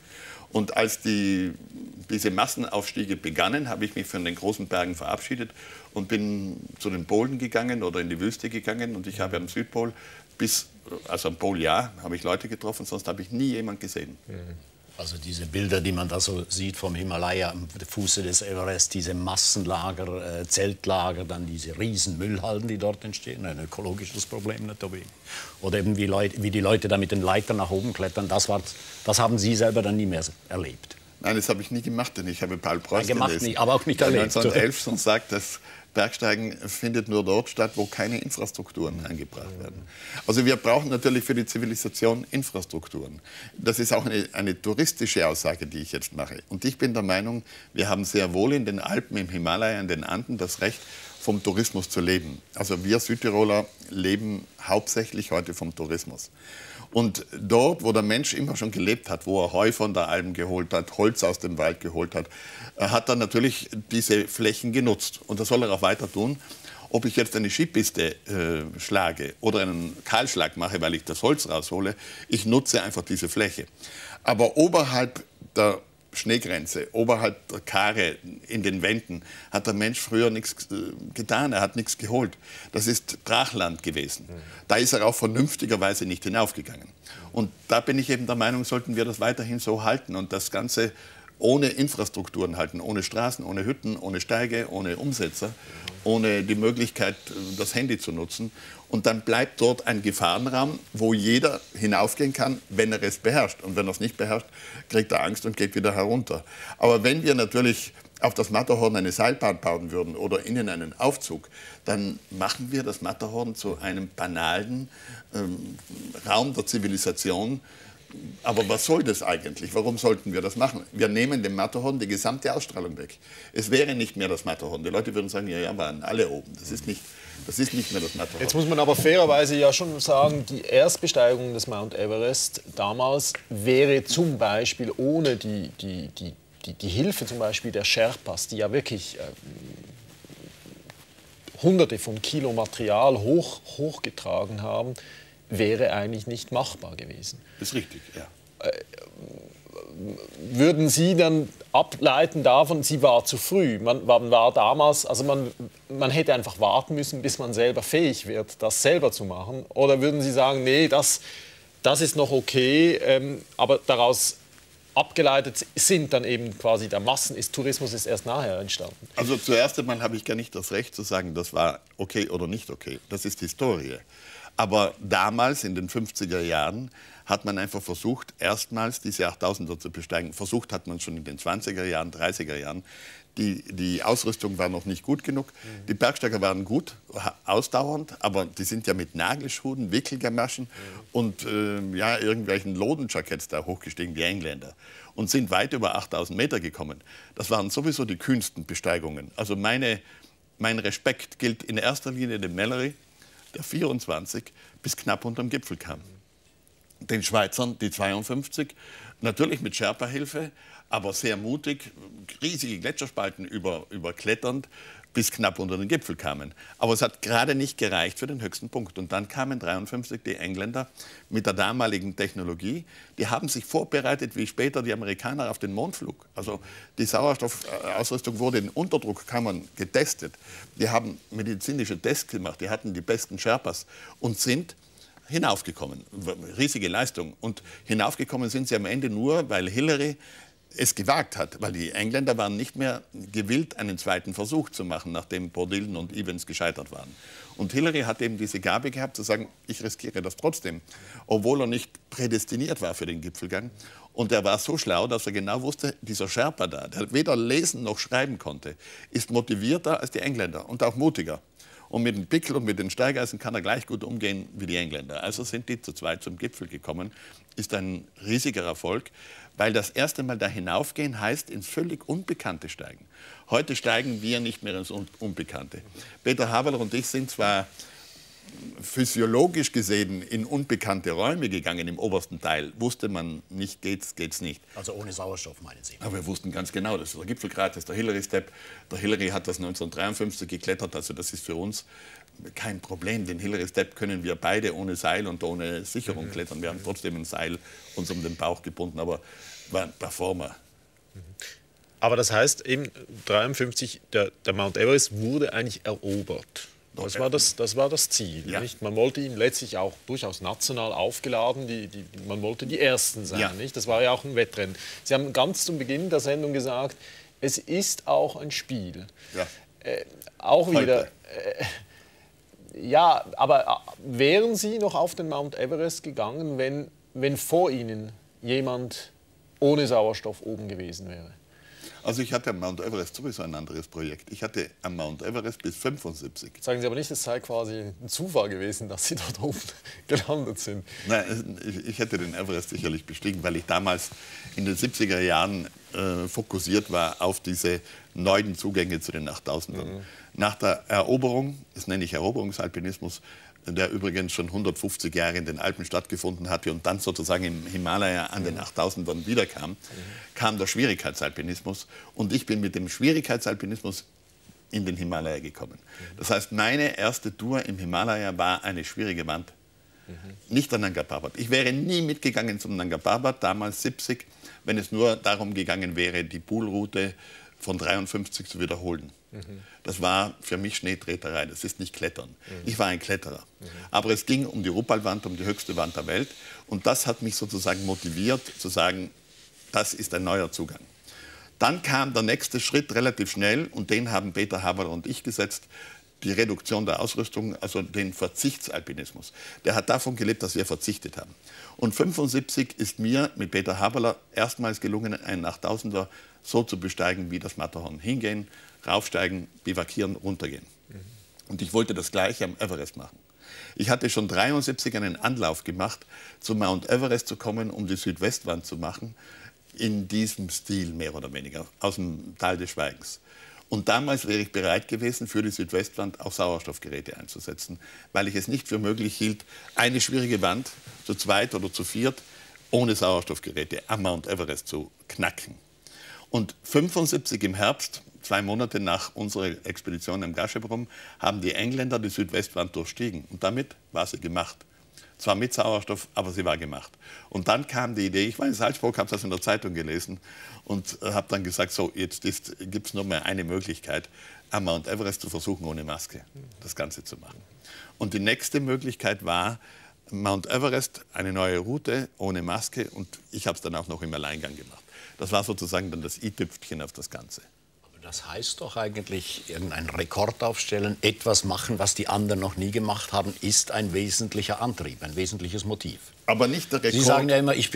Und als diese Massenaufstiege begannen, habe ich mich von den großen Bergen verabschiedet und bin zu den Polen gegangen oder in die Wüste gegangen. Und ich habe am Südpol, also am Poljahr, habe ich Leute getroffen, sonst habe ich nie jemanden gesehen. Mhm. Also diese Bilder, die man da so sieht vom Himalaya am Fuße des Everest, diese Massenlager, Zeltlager, dann diese riesen Müllhalden, die dort entstehen, ein ökologisches Problem natürlich. Oder eben wie die Leute da mit den Leitern nach oben klettern, das haben Sie selber dann nie mehr erlebt. Nein, das habe ich nie gemacht, denn ich habe Paul Preuß gelesen. Nicht, aber auch nicht erlebt. 1911 schon sagt, dass Bergsteigen findet nur dort statt, wo keine Infrastrukturen eingebracht werden. Also wir brauchen natürlich für die Zivilisation Infrastrukturen. Das ist auch eine touristische Aussage, die ich jetzt mache. Und ich bin der Meinung, wir haben sehr wohl in den Alpen, im Himalaya, in den Anden das Recht, vom Tourismus zu leben. Also wir Südtiroler leben hauptsächlich heute vom Tourismus. Und dort, wo der Mensch immer schon gelebt hat, wo er Heu von der Alm geholt hat, Holz aus dem Wald geholt hat, hat er natürlich diese Flächen genutzt. Und das soll er auch weiter tun. Ob ich jetzt eine Skipiste schlage oder einen Kahlschlag mache, weil ich das Holz raushole, ich nutze einfach diese Fläche. Aber oberhalb der Schneegrenze, oberhalb der Kare, in den Wänden, hat der Mensch früher nichts getan, er hat nichts geholt. Das ist Brachland gewesen. Da ist er auch vernünftigerweise nicht hinaufgegangen. Und da bin ich eben der Meinung, sollten wir das weiterhin so halten und das Ganze ohne Infrastrukturen halten, ohne Straßen, ohne Hütten, ohne Steige, ohne Umsetzer, ohne die Möglichkeit, das Handy zu nutzen. Und dann bleibt dort ein Gefahrenraum, wo jeder hinaufgehen kann, wenn er es beherrscht. Und wenn er es nicht beherrscht, kriegt er Angst und geht wieder herunter. Aber wenn wir natürlich auf das Matterhorn eine Seilbahn bauen würden oder innen einen Aufzug, dann machen wir das Matterhorn zu einem banalen Raum der Zivilisation. Aber was soll das eigentlich? Warum sollten wir das machen? Wir nehmen dem Matterhorn die gesamte Ausstrahlung weg. Es wäre nicht mehr das Matterhorn. Die Leute würden sagen, ja, ja, waren alle oben. Das ist nicht mehr das Matterhorn. Jetzt muss man aber fairerweise ja schon sagen, die Erstbesteigung des Mount Everest damals wäre zum Beispiel ohne die Hilfe zum Beispiel der Sherpas, die ja wirklich Hunderte von Kilo Material hochgetragen haben, wäre eigentlich nicht machbar gewesen. Das ist richtig, ja. Würden Sie dann ableiten davon, sie war zu früh? Man war damals, also man hätte einfach warten müssen, bis man selber fähig wird, das selber zu machen. Oder würden Sie sagen, nee, das ist noch okay, aber daraus abgeleitet sind dann eben quasi der Tourismus ist erst nachher entstanden? Also zuerst einmal habe ich gar nicht das Recht zu sagen, das war okay oder nicht okay. Das ist Historie. Aber damals, in den 50er Jahren, hat man einfach versucht, erstmals diese 8000er zu besteigen. Versucht hat man schon in den 20er Jahren, 30er Jahren. Die Ausrüstung war noch nicht gut genug. Mhm. Die Bergsteiger waren gut, ausdauernd, aber die sind ja mit Nagelschuhen, Wickelgamaschen und ja, irgendwelchen Lodenjackets da hochgestiegen, die Engländer. Und sind weit über 8000 Meter gekommen. Das waren sowieso die kühnsten Besteigungen. Also mein Respekt gilt in erster Linie dem Mallory, der 24 bis knapp unterm Gipfel kam. den Schweizern, die 52, natürlich mit Sherpa-Hilfe, aber sehr mutig, riesige Gletscherspalten überkletternd, bis knapp unter den Gipfel kamen. Aber es hat gerade nicht gereicht für den höchsten Punkt. Und dann kamen 1953 die Engländer mit der damaligen Technologie. Die haben sich vorbereitet, wie später die Amerikaner auf den Mondflug. Also die Sauerstoffausrüstung wurde in Unterdruckkammern getestet. Die haben medizinische Tests gemacht, die hatten die besten Sherpas und sind hinaufgekommen. Riesige Leistung. Und hinaufgekommen sind sie am Ende nur, weil Hillary es gewagt hat, weil die Engländer waren nicht mehr gewillt, einen zweiten Versuch zu machen, nachdem Bordillon und Evans gescheitert waren. Und Hillary hat eben diese Gabe gehabt, zu sagen, ich riskiere das trotzdem, obwohl er nicht prädestiniert war für den Gipfelgang. Und er war so schlau, dass er genau wusste, dieser Sherpa da, der weder lesen noch schreiben konnte, ist motivierter als die Engländer und auch mutiger. Und mit dem Pickel und mit den Steigeisen kann er gleich gut umgehen wie die Engländer. Also sind die zu zweit zum Gipfel gekommen. Ist ein riesiger Erfolg, weil das erste Mal da hinaufgehen heißt, ins völlig Unbekannte steigen. Heute steigen wir nicht mehr ins Unbekannte. Peter Habeler und ich sind zwar physiologisch gesehen in unbekannte Räume gegangen, im obersten Teil. Wusste man nicht, geht's nicht. Also ohne Sauerstoff, meinen Sie? Aber wir wussten ganz genau, das ist der Gipfelgrat, das ist der Hillary-Step. Der Hillary hat das 1953 geklettert, also das ist für uns kein Problem. Den Hillary-Step können wir beide ohne Seil und ohne Sicherung klettern. Wir haben trotzdem ein Seil uns um den Bauch gebunden, aber war ein Performer. Aber das heißt eben, 1953, der Mount Everest wurde eigentlich erobert. Das war das Ziel. Ja. Nicht? Man wollte ihn letztlich auch durchaus national aufgeladen. Man wollte die Ersten sein. Ja. Nicht? Das war ja auch ein Wettrennen. Sie haben ganz zum Beginn der Sendung gesagt, es ist auch ein Spiel. Ja. Auch heute. Wieder. Ja, aber wären Sie noch auf den Mount Everest gegangen, wenn vor Ihnen jemand ohne Sauerstoff oben gewesen wäre? Also ich hatte am Mount Everest sowieso ein anderes Projekt. Ich hatte am Mount Everest bis 1975. Sagen Sie aber nicht, es sei quasi ein Zufall gewesen, dass Sie dort oben gelandet sind. Nein, ich hätte den Everest sicherlich bestiegen, weil ich damals in den 70er Jahren fokussiert war auf diese neuen Zugänge zu den 8000ern. Mhm. Nach der Eroberung, das nenne ich Eroberungsalpinismus, der übrigens schon 150 Jahre in den Alpen stattgefunden hatte und dann sozusagen im Himalaya an den 8000ern wiederkam, kam der Schwierigkeitsalpinismus. Und ich bin mit dem Schwierigkeitsalpinismus in den Himalaya gekommen. Das heißt, meine erste Tour im Himalaya war eine schwierige Wand. Nicht der Nanga Parbat. Ich wäre nie mitgegangen zum Nanga Parbat, damals 70, wenn es nur darum gegangen wäre, die Poolroute von 1953 zu wiederholen. Das war für mich Schneetreterei, das ist nicht Klettern. Ich war ein Kletterer. Aber es ging um die Rupalwand, um die höchste Wand der Welt. Und das hat mich sozusagen motiviert, zu sagen, das ist ein neuer Zugang. Dann kam der nächste Schritt relativ schnell und den haben Peter Habeler und ich gesetzt, die Reduktion der Ausrüstung, also den Verzichtsalpinismus. Der hat davon gelebt, dass wir verzichtet haben. Und 1975 ist mir mit Peter Habeler erstmals gelungen, einen 8000er so zu besteigen wie das Matterhorn. Hingehen, raufsteigen, bivakieren, runtergehen. Und ich wollte das Gleiche am Everest machen. Ich hatte schon 1973 einen Anlauf gemacht, zum Mount Everest zu kommen, um die Südwestwand zu machen, in diesem Stil mehr oder weniger, aus dem Tal des Schweigens. Und damals wäre ich bereit gewesen, für die Südwestwand auch Sauerstoffgeräte einzusetzen, weil ich es nicht für möglich hielt, eine schwierige Wand zu zweit oder zu viert ohne Sauerstoffgeräte am Mount Everest zu knacken. Und 1975 im Herbst, 2 Monate nach unserer Expedition im Gasherbrum, haben die Engländer die Südwestwand durchstiegen. Und damit war sie gemacht. Zwar mit Sauerstoff, aber sie war gemacht. Und dann kam die Idee, ich war in Salzburg, habe das in der Zeitung gelesen und habe dann gesagt, so, jetzt gibt es nur mehr eine Möglichkeit, am Mount Everest zu versuchen, ohne Maske das Ganze zu machen. Und die nächste Möglichkeit war, Mount Everest, eine neue Route, ohne Maske. Und ich habe es dann auch noch im Alleingang gemacht. Das war sozusagen dann das i-Tüpfchen auf das Ganze. Das heißt doch eigentlich, irgendeinen Rekord aufstellen, etwas machen, was die anderen noch nie gemacht haben, ist ein wesentlicher Antrieb, ein wesentliches Motiv. Aber nicht der Rekord. Sie sagen ja immer, ich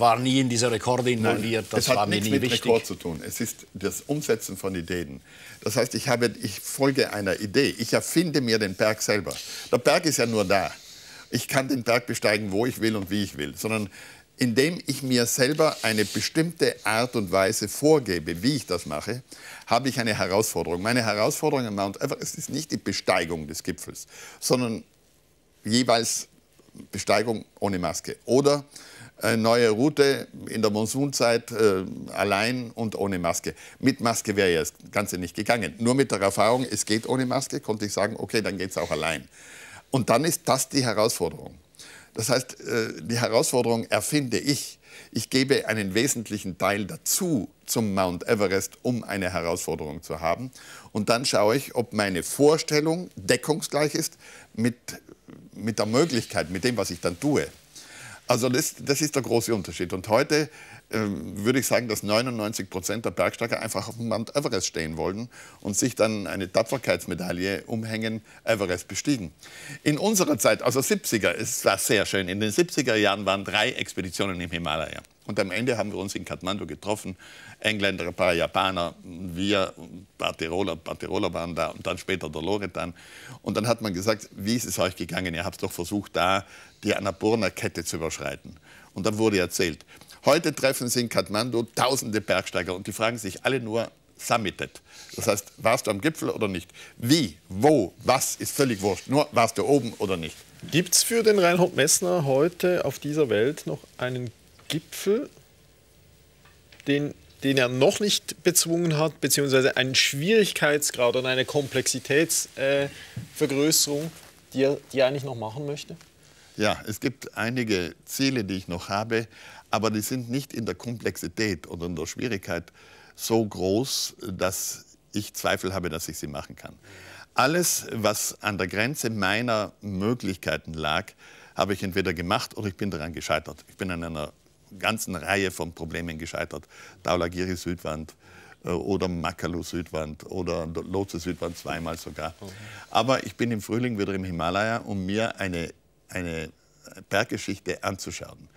war nie in diese Rekorde involviert. Nein, das war mir nie wichtig. Es hat nichts mit Rekord zu tun. Es ist das Umsetzen von Ideen. Das heißt, ich folge einer Idee. Ich erfinde mir den Berg selber. Der Berg ist ja nur da. Ich kann den Berg besteigen, wo ich will und wie ich will, sondern indem ich mir selber eine bestimmte Art und Weise vorgebe, wie ich das mache, habe ich eine Herausforderung. Meine Herausforderung am Mount Everest ist nicht die Besteigung des Gipfels, sondern jeweils Besteigung ohne Maske. Oder neue Route in der Monsunzeit allein und ohne Maske. Mit Maske wäre ja das Ganze nicht gegangen. Nur mit der Erfahrung, es geht ohne Maske, konnte ich sagen, okay, dann geht es auch allein. Und dann ist das die Herausforderung. Das heißt, die Herausforderung erfinde ich. Ich gebe einen wesentlichen Teil dazu zum Mount Everest, um eine Herausforderung zu haben. Und dann schaue ich, ob meine Vorstellung deckungsgleich ist mit der Möglichkeit, mit dem, was ich dann tue. Also das ist der große Unterschied. Und heute würde ich sagen, dass 99% der Bergsteiger einfach auf dem Mount Everest stehen wollen und sich dann eine Tapferkeitsmedaille umhängen, Everest bestiegen. In unserer Zeit, also 70er, es war sehr schön, in den 70er Jahren waren 3 Expeditionen im Himalaya. Und am Ende haben wir uns in Kathmandu getroffen, Engländer, ein paar Japaner, wir, ein paar Tiroler waren da und dann später der Loretan. Und dann hat man gesagt, wie ist es euch gegangen, ihr habt doch versucht, da die Annapurna-Kette zu überschreiten. Und dann wurde erzählt, heute treffen sie in Kathmandu tausende Bergsteiger und die fragen sich alle nur, summited. Das heißt, warst du am Gipfel oder nicht? Wie, wo, was, ist völlig wurscht. Nur, warst du oben oder nicht. Gibt es für den Reinhold Messner heute auf dieser Welt noch einen Gipfel, den er noch nicht bezwungen hat, beziehungsweise einen Schwierigkeitsgrad oder eine Komplexitätsvergrößerung, die er eigentlich noch machen möchte? Ja, es gibt einige Ziele, die ich noch habe, aber die sind nicht in der Komplexität oder in der Schwierigkeit so groß, dass ich Zweifel habe, dass ich sie machen kann. Alles, was an der Grenze meiner Möglichkeiten lag, habe ich entweder gemacht oder ich bin daran gescheitert. Ich bin an einer ganzen Reihe von Problemen gescheitert. Daulagiri Südwand oder Makalu Südwand oder Lotse Südwand zweimal sogar. Aber ich bin im Frühling wieder im Himalaya, um mir eine Berggeschichte anzuschauen.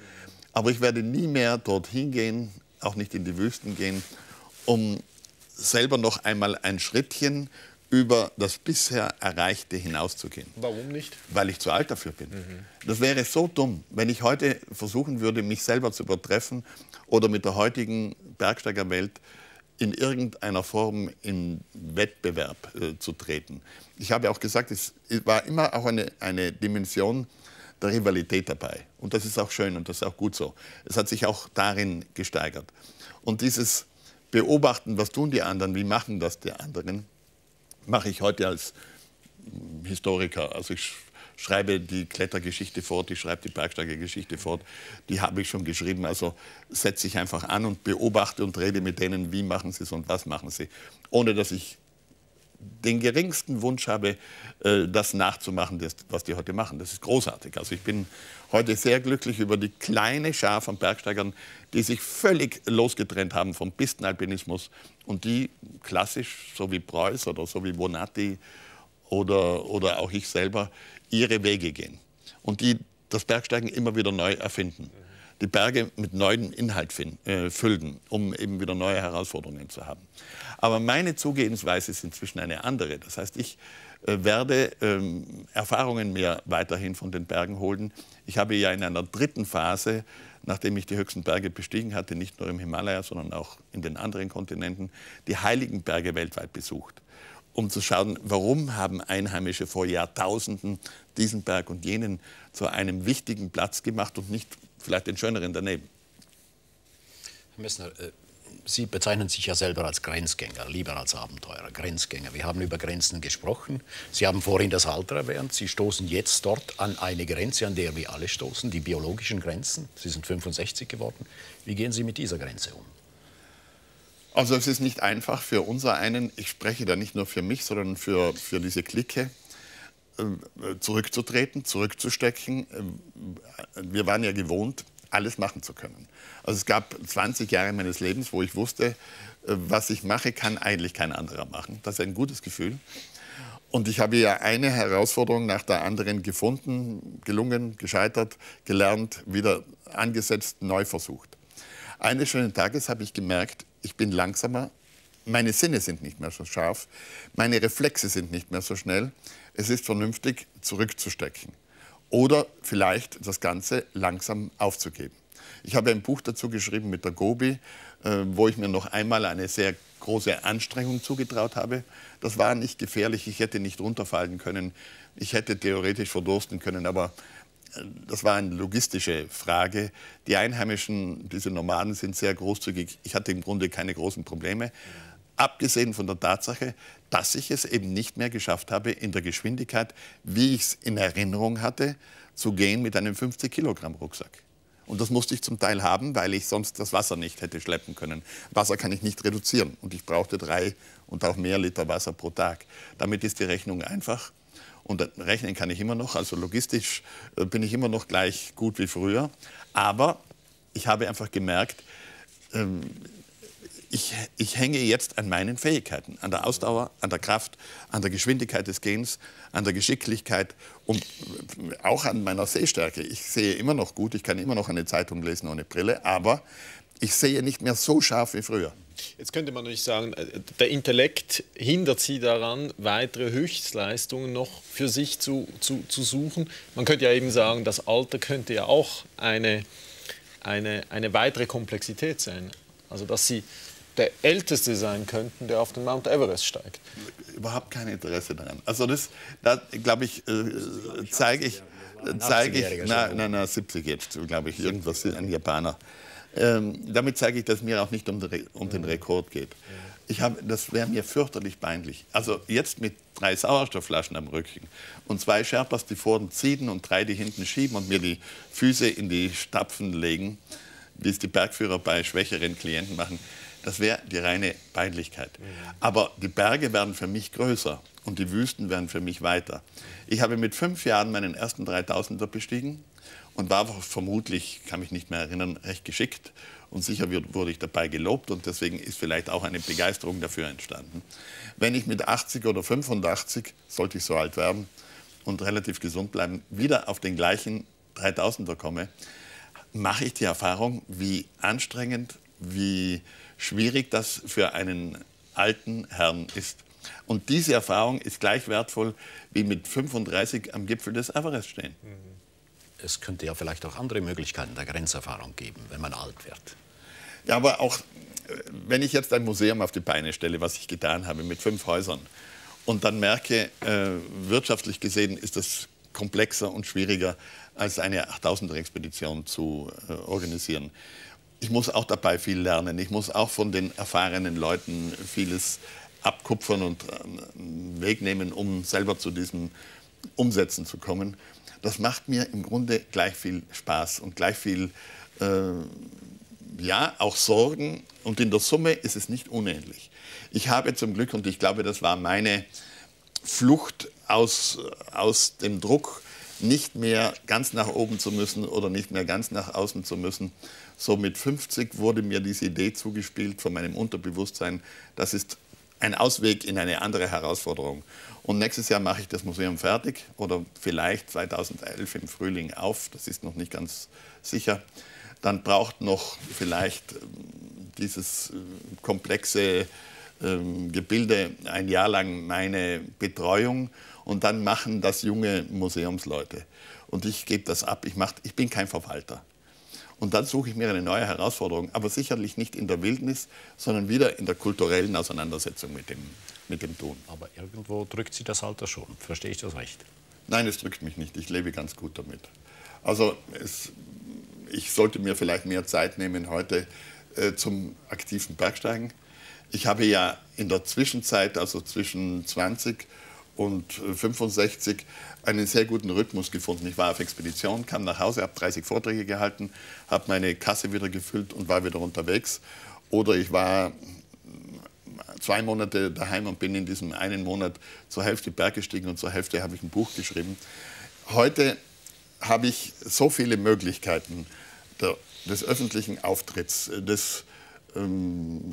Aber ich werde nie mehr dorthin gehen, auch nicht in die Wüsten gehen, um selber noch einmal ein Schrittchen über das bisher Erreichte hinauszugehen. Warum nicht? Weil ich zu alt dafür bin. Das wäre so dumm, wenn ich heute versuchen würde, mich selber zu übertreffen oder mit der heutigen Bergsteigerwelt in irgendeiner Form in Wettbewerb zu treten. Ich habe auch gesagt, es war immer auch eine Dimension der Rivalität dabei. Und das ist auch schön und das ist auch gut so. Es hat sich auch darin gesteigert. Und dieses Beobachten, was tun die anderen, wie machen das die anderen, mache ich heute als Historiker. Also ich schreibe die Klettergeschichte fort, ich schreibe die Bergsteigergeschichte fort, die habe ich schon geschrieben. Also setze ich einfach an und beobachte und rede mit denen, wie machen sie es und was machen sie. Ohne dass ich den geringsten Wunsch habe, das nachzumachen, was die heute machen. Das ist großartig. Also ich bin heute sehr glücklich über die kleine Schar von Bergsteigern, die sich völlig losgetrennt haben vom Pistenalpinismus und die klassisch, so wie Preuß oder so wie Bonatti oder auch ich selber, ihre Wege gehen. Und die das Bergsteigen immer wieder neu erfinden. Die Berge mit neuem Inhalt füllen, um eben wieder neue Herausforderungen zu haben. Aber meine Zugehensweise ist inzwischen eine andere. Das heißt, ich werde Erfahrungen mir weiterhin von den Bergen holen. Ich habe ja in einer dritten Phase, nachdem ich die höchsten Berge bestiegen hatte, nicht nur im Himalaya, sondern auch in den anderen Kontinenten, die heiligen Berge weltweit besucht, um zu schauen, warum haben Einheimische vor Jahrtausenden diesen Berg und jenen zu einem wichtigen Platz gemacht und nicht vielleicht den schöneren daneben. Herr Messner, Sie bezeichnen sich ja selber als Grenzgänger, lieber als Abenteurer, Grenzgänger. Wir haben über Grenzen gesprochen. Sie haben vorhin das Alter erwähnt. Sie stoßen jetzt dort an eine Grenze, an der wir alle stoßen, die biologischen Grenzen. Sie sind 65 geworden. Wie gehen Sie mit dieser Grenze um? Also es ist nicht einfach für unser einen, ich spreche da nicht nur für mich, sondern für diese Clique, zurückzutreten, zurückzustecken. Wir waren ja gewohnt, alles machen zu können. Also es gab 20 Jahre meines Lebens, wo ich wusste, was ich mache, kann eigentlich kein anderer machen. Das ist ein gutes Gefühl. Und ich habe ja eine Herausforderung nach der anderen gefunden, gelungen, gescheitert, gelernt, wieder angesetzt, neu versucht. Eines schönen Tages habe ich gemerkt, ich bin langsamer, meine Sinne sind nicht mehr so scharf, meine Reflexe sind nicht mehr so schnell. Es ist vernünftig, zurückzustecken oder vielleicht das Ganze langsam aufzugeben. Ich habe ein Buch dazu geschrieben mit der Gobi, wo ich mir noch einmal eine sehr große Anstrengung zugetraut habe. Das war nicht gefährlich, ich hätte nicht runterfallen können, ich hätte theoretisch verdursten können, aber Das war eine logistische Frage. Die Einheimischen, diese Nomaden, sind sehr großzügig. Ich hatte im Grunde keine großen Probleme. Abgesehen von der Tatsache, dass ich es eben nicht mehr geschafft habe, in der Geschwindigkeit, wie ich es in Erinnerung hatte, zu gehen mit einem 50-Kilogramm-Rucksack. Und das musste ich zum Teil haben, weil ich sonst das Wasser nicht hätte schleppen können. Wasser kann ich nicht reduzieren. Und ich brauchte 3 und auch mehr Liter Wasser pro Tag. Damit ist die Rechnung einfach. Und rechnen kann ich immer noch, also logistisch bin ich immer noch gleich gut wie früher. Aber ich habe einfach gemerkt, ich hänge jetzt an meinen Fähigkeiten, an der Ausdauer, an der Kraft, an der Geschwindigkeit des Gehens, an der Geschicklichkeit und auch an meiner Sehstärke. Ich sehe immer noch gut, ich kann immer noch eine Zeitung lesen ohne Brille, aber ich sehe nicht mehr so scharf wie früher. Jetzt könnte man natürlich sagen, der Intellekt hindert Sie daran, weitere Höchstleistungen noch für sich zu suchen. Man könnte ja eben sagen, das Alter könnte ja auch eine weitere Komplexität sein. Also dass Sie der Älteste sein könnten, der auf den Mount Everest steigt. Überhaupt kein Interesse daran. Also das glaube ich, zeige ich, na, 70 jetzt, glaube ich, irgendwas, ein Japaner. Damit zeige ich, dass mir auch nicht um den Rekord geht. Das wäre mir fürchterlich peinlich. Also jetzt mit 3 Sauerstoffflaschen am Rücken und 2 Sherpas, die vorne ziehen und 3, die hinten schieben und mir die Füße in die Stapfen legen, wie es die Bergführer bei schwächeren Klienten machen, das wäre die reine Peinlichkeit. Aber die Berge werden für mich größer und die Wüsten werden für mich weiter. Ich habe mit 5 Jahren meinen ersten 3000er bestiegen. Und war vermutlich, kann mich nicht mehr erinnern, recht geschickt. Und sicher wurde ich dabei gelobt. Und deswegen ist vielleicht auch eine Begeisterung dafür entstanden. Wenn ich mit 80 oder 85, sollte ich so alt werden und relativ gesund bleiben, wieder auf den gleichen 3000er komme, mache ich die Erfahrung, wie anstrengend, wie schwierig das für einen alten Herrn ist. Und diese Erfahrung ist gleich wertvoll, wie mit 35 am Gipfel des Everest stehen. Es könnte ja vielleicht auch andere Möglichkeiten der Grenzerfahrung geben, wenn man alt wird. Ja, aber auch wenn ich jetzt ein Museum auf die Beine stelle, was ich getan habe mit 5 Häusern, und dann merke, wirtschaftlich gesehen ist das komplexer und schwieriger, als eine 8000er-Expedition zu organisieren. Ich muss auch dabei viel lernen. Ich muss auch von den erfahrenen Leuten vieles abkupfern und wegnehmen, um selber zu diesem Umsetzen zu kommen. Das macht mir im Grunde gleich viel Spaß und gleich viel, ja, auch Sorgen. Und in der Summe ist es nicht unähnlich. Ich habe zum Glück, und ich glaube, das war meine Flucht aus dem Druck, nicht mehr ganz nach oben zu müssen oder nicht mehr ganz nach außen zu müssen. So mit 50 wurde mir diese Idee zugespielt von meinem Unterbewusstsein. Das ist ein Ausweg in eine andere Herausforderung. Und nächstes Jahr mache ich das Museum fertig oder vielleicht 2011 im Frühling auf. Das ist noch nicht ganz sicher. Dann braucht noch vielleicht dieses komplexe Gebilde ein Jahr lang meine Betreuung. Und dann machen das junge Museumsleute. Und ich gebe das ab. Ich bin kein Verwalter. Und dann suche ich mir eine neue Herausforderung, aber sicherlich nicht in der Wildnis, sondern wieder in der kulturellen Auseinandersetzung mit dem Tun. Aber irgendwo drückt Sie das Alter schon, verstehe ich das recht? Nein, es drückt mich nicht, ich lebe ganz gut damit. Also ich sollte mir vielleicht mehr Zeit nehmen heute zum aktiven Bergsteigen. Ich habe ja in der Zwischenzeit, also zwischen 20 und 65, einen sehr guten Rhythmus gefunden. Ich war auf Expedition, kam nach Hause, habe 30 Vorträge gehalten, habe meine Kasse wieder gefüllt und war wieder unterwegs. Oder ich war 2 Monate daheim und bin in diesem einen Monat zur Hälfte Berg gestiegen und zur Hälfte habe ich ein Buch geschrieben. Heute habe ich so viele Möglichkeiten des öffentlichen Auftritts, des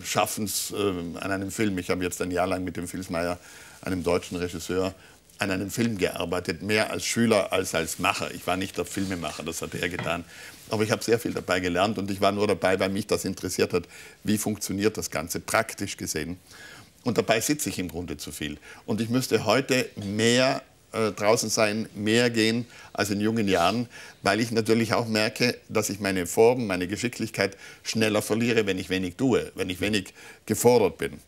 Schaffens an einem Film. Ich habe jetzt ein Jahr lang mit dem Vilsmeier, einem deutschen Regisseur, an einem Film gearbeitet, mehr als Schüler als Macher. Ich war nicht der Filmemacher, das hat er getan. Aber ich habe sehr viel dabei gelernt und ich war nur dabei, weil mich das interessiert hat, wie funktioniert das Ganze praktisch gesehen. Und dabei sitze ich im Grunde zu viel. Und ich müsste heute mehr draußen sein, mehr gehen als in jungen Jahren, weil ich natürlich auch merke, dass ich meine Form, meine Geschicklichkeit schneller verliere, wenn ich wenig tue, wenn ich wenig gefordert bin.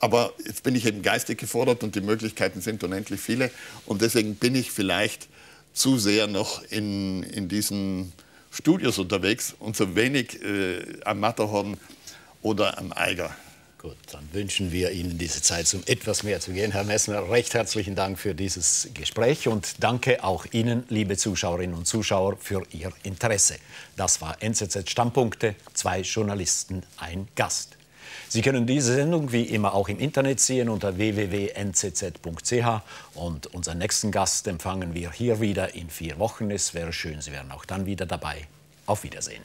Aber jetzt bin ich eben geistig gefordert und die Möglichkeiten sind unendlich viele und deswegen bin ich vielleicht zu sehr noch in diesen Studios unterwegs und so wenig am Matterhorn oder am Eiger. Gut, dann wünschen wir Ihnen diese Zeit, um etwas mehr zu gehen. Herr Messner, recht herzlichen Dank für dieses Gespräch und danke auch Ihnen, liebe Zuschauerinnen und Zuschauer, für Ihr Interesse. Das war NZZ Standpunkte, 2 Journalisten, ein Gast. Sie können diese Sendung wie immer auch im Internet sehen unter www.nzz.ch und unseren nächsten Gast empfangen wir hier wieder in 4 Wochen. Es wäre schön, Sie wären auch dann wieder dabei. Auf Wiedersehen.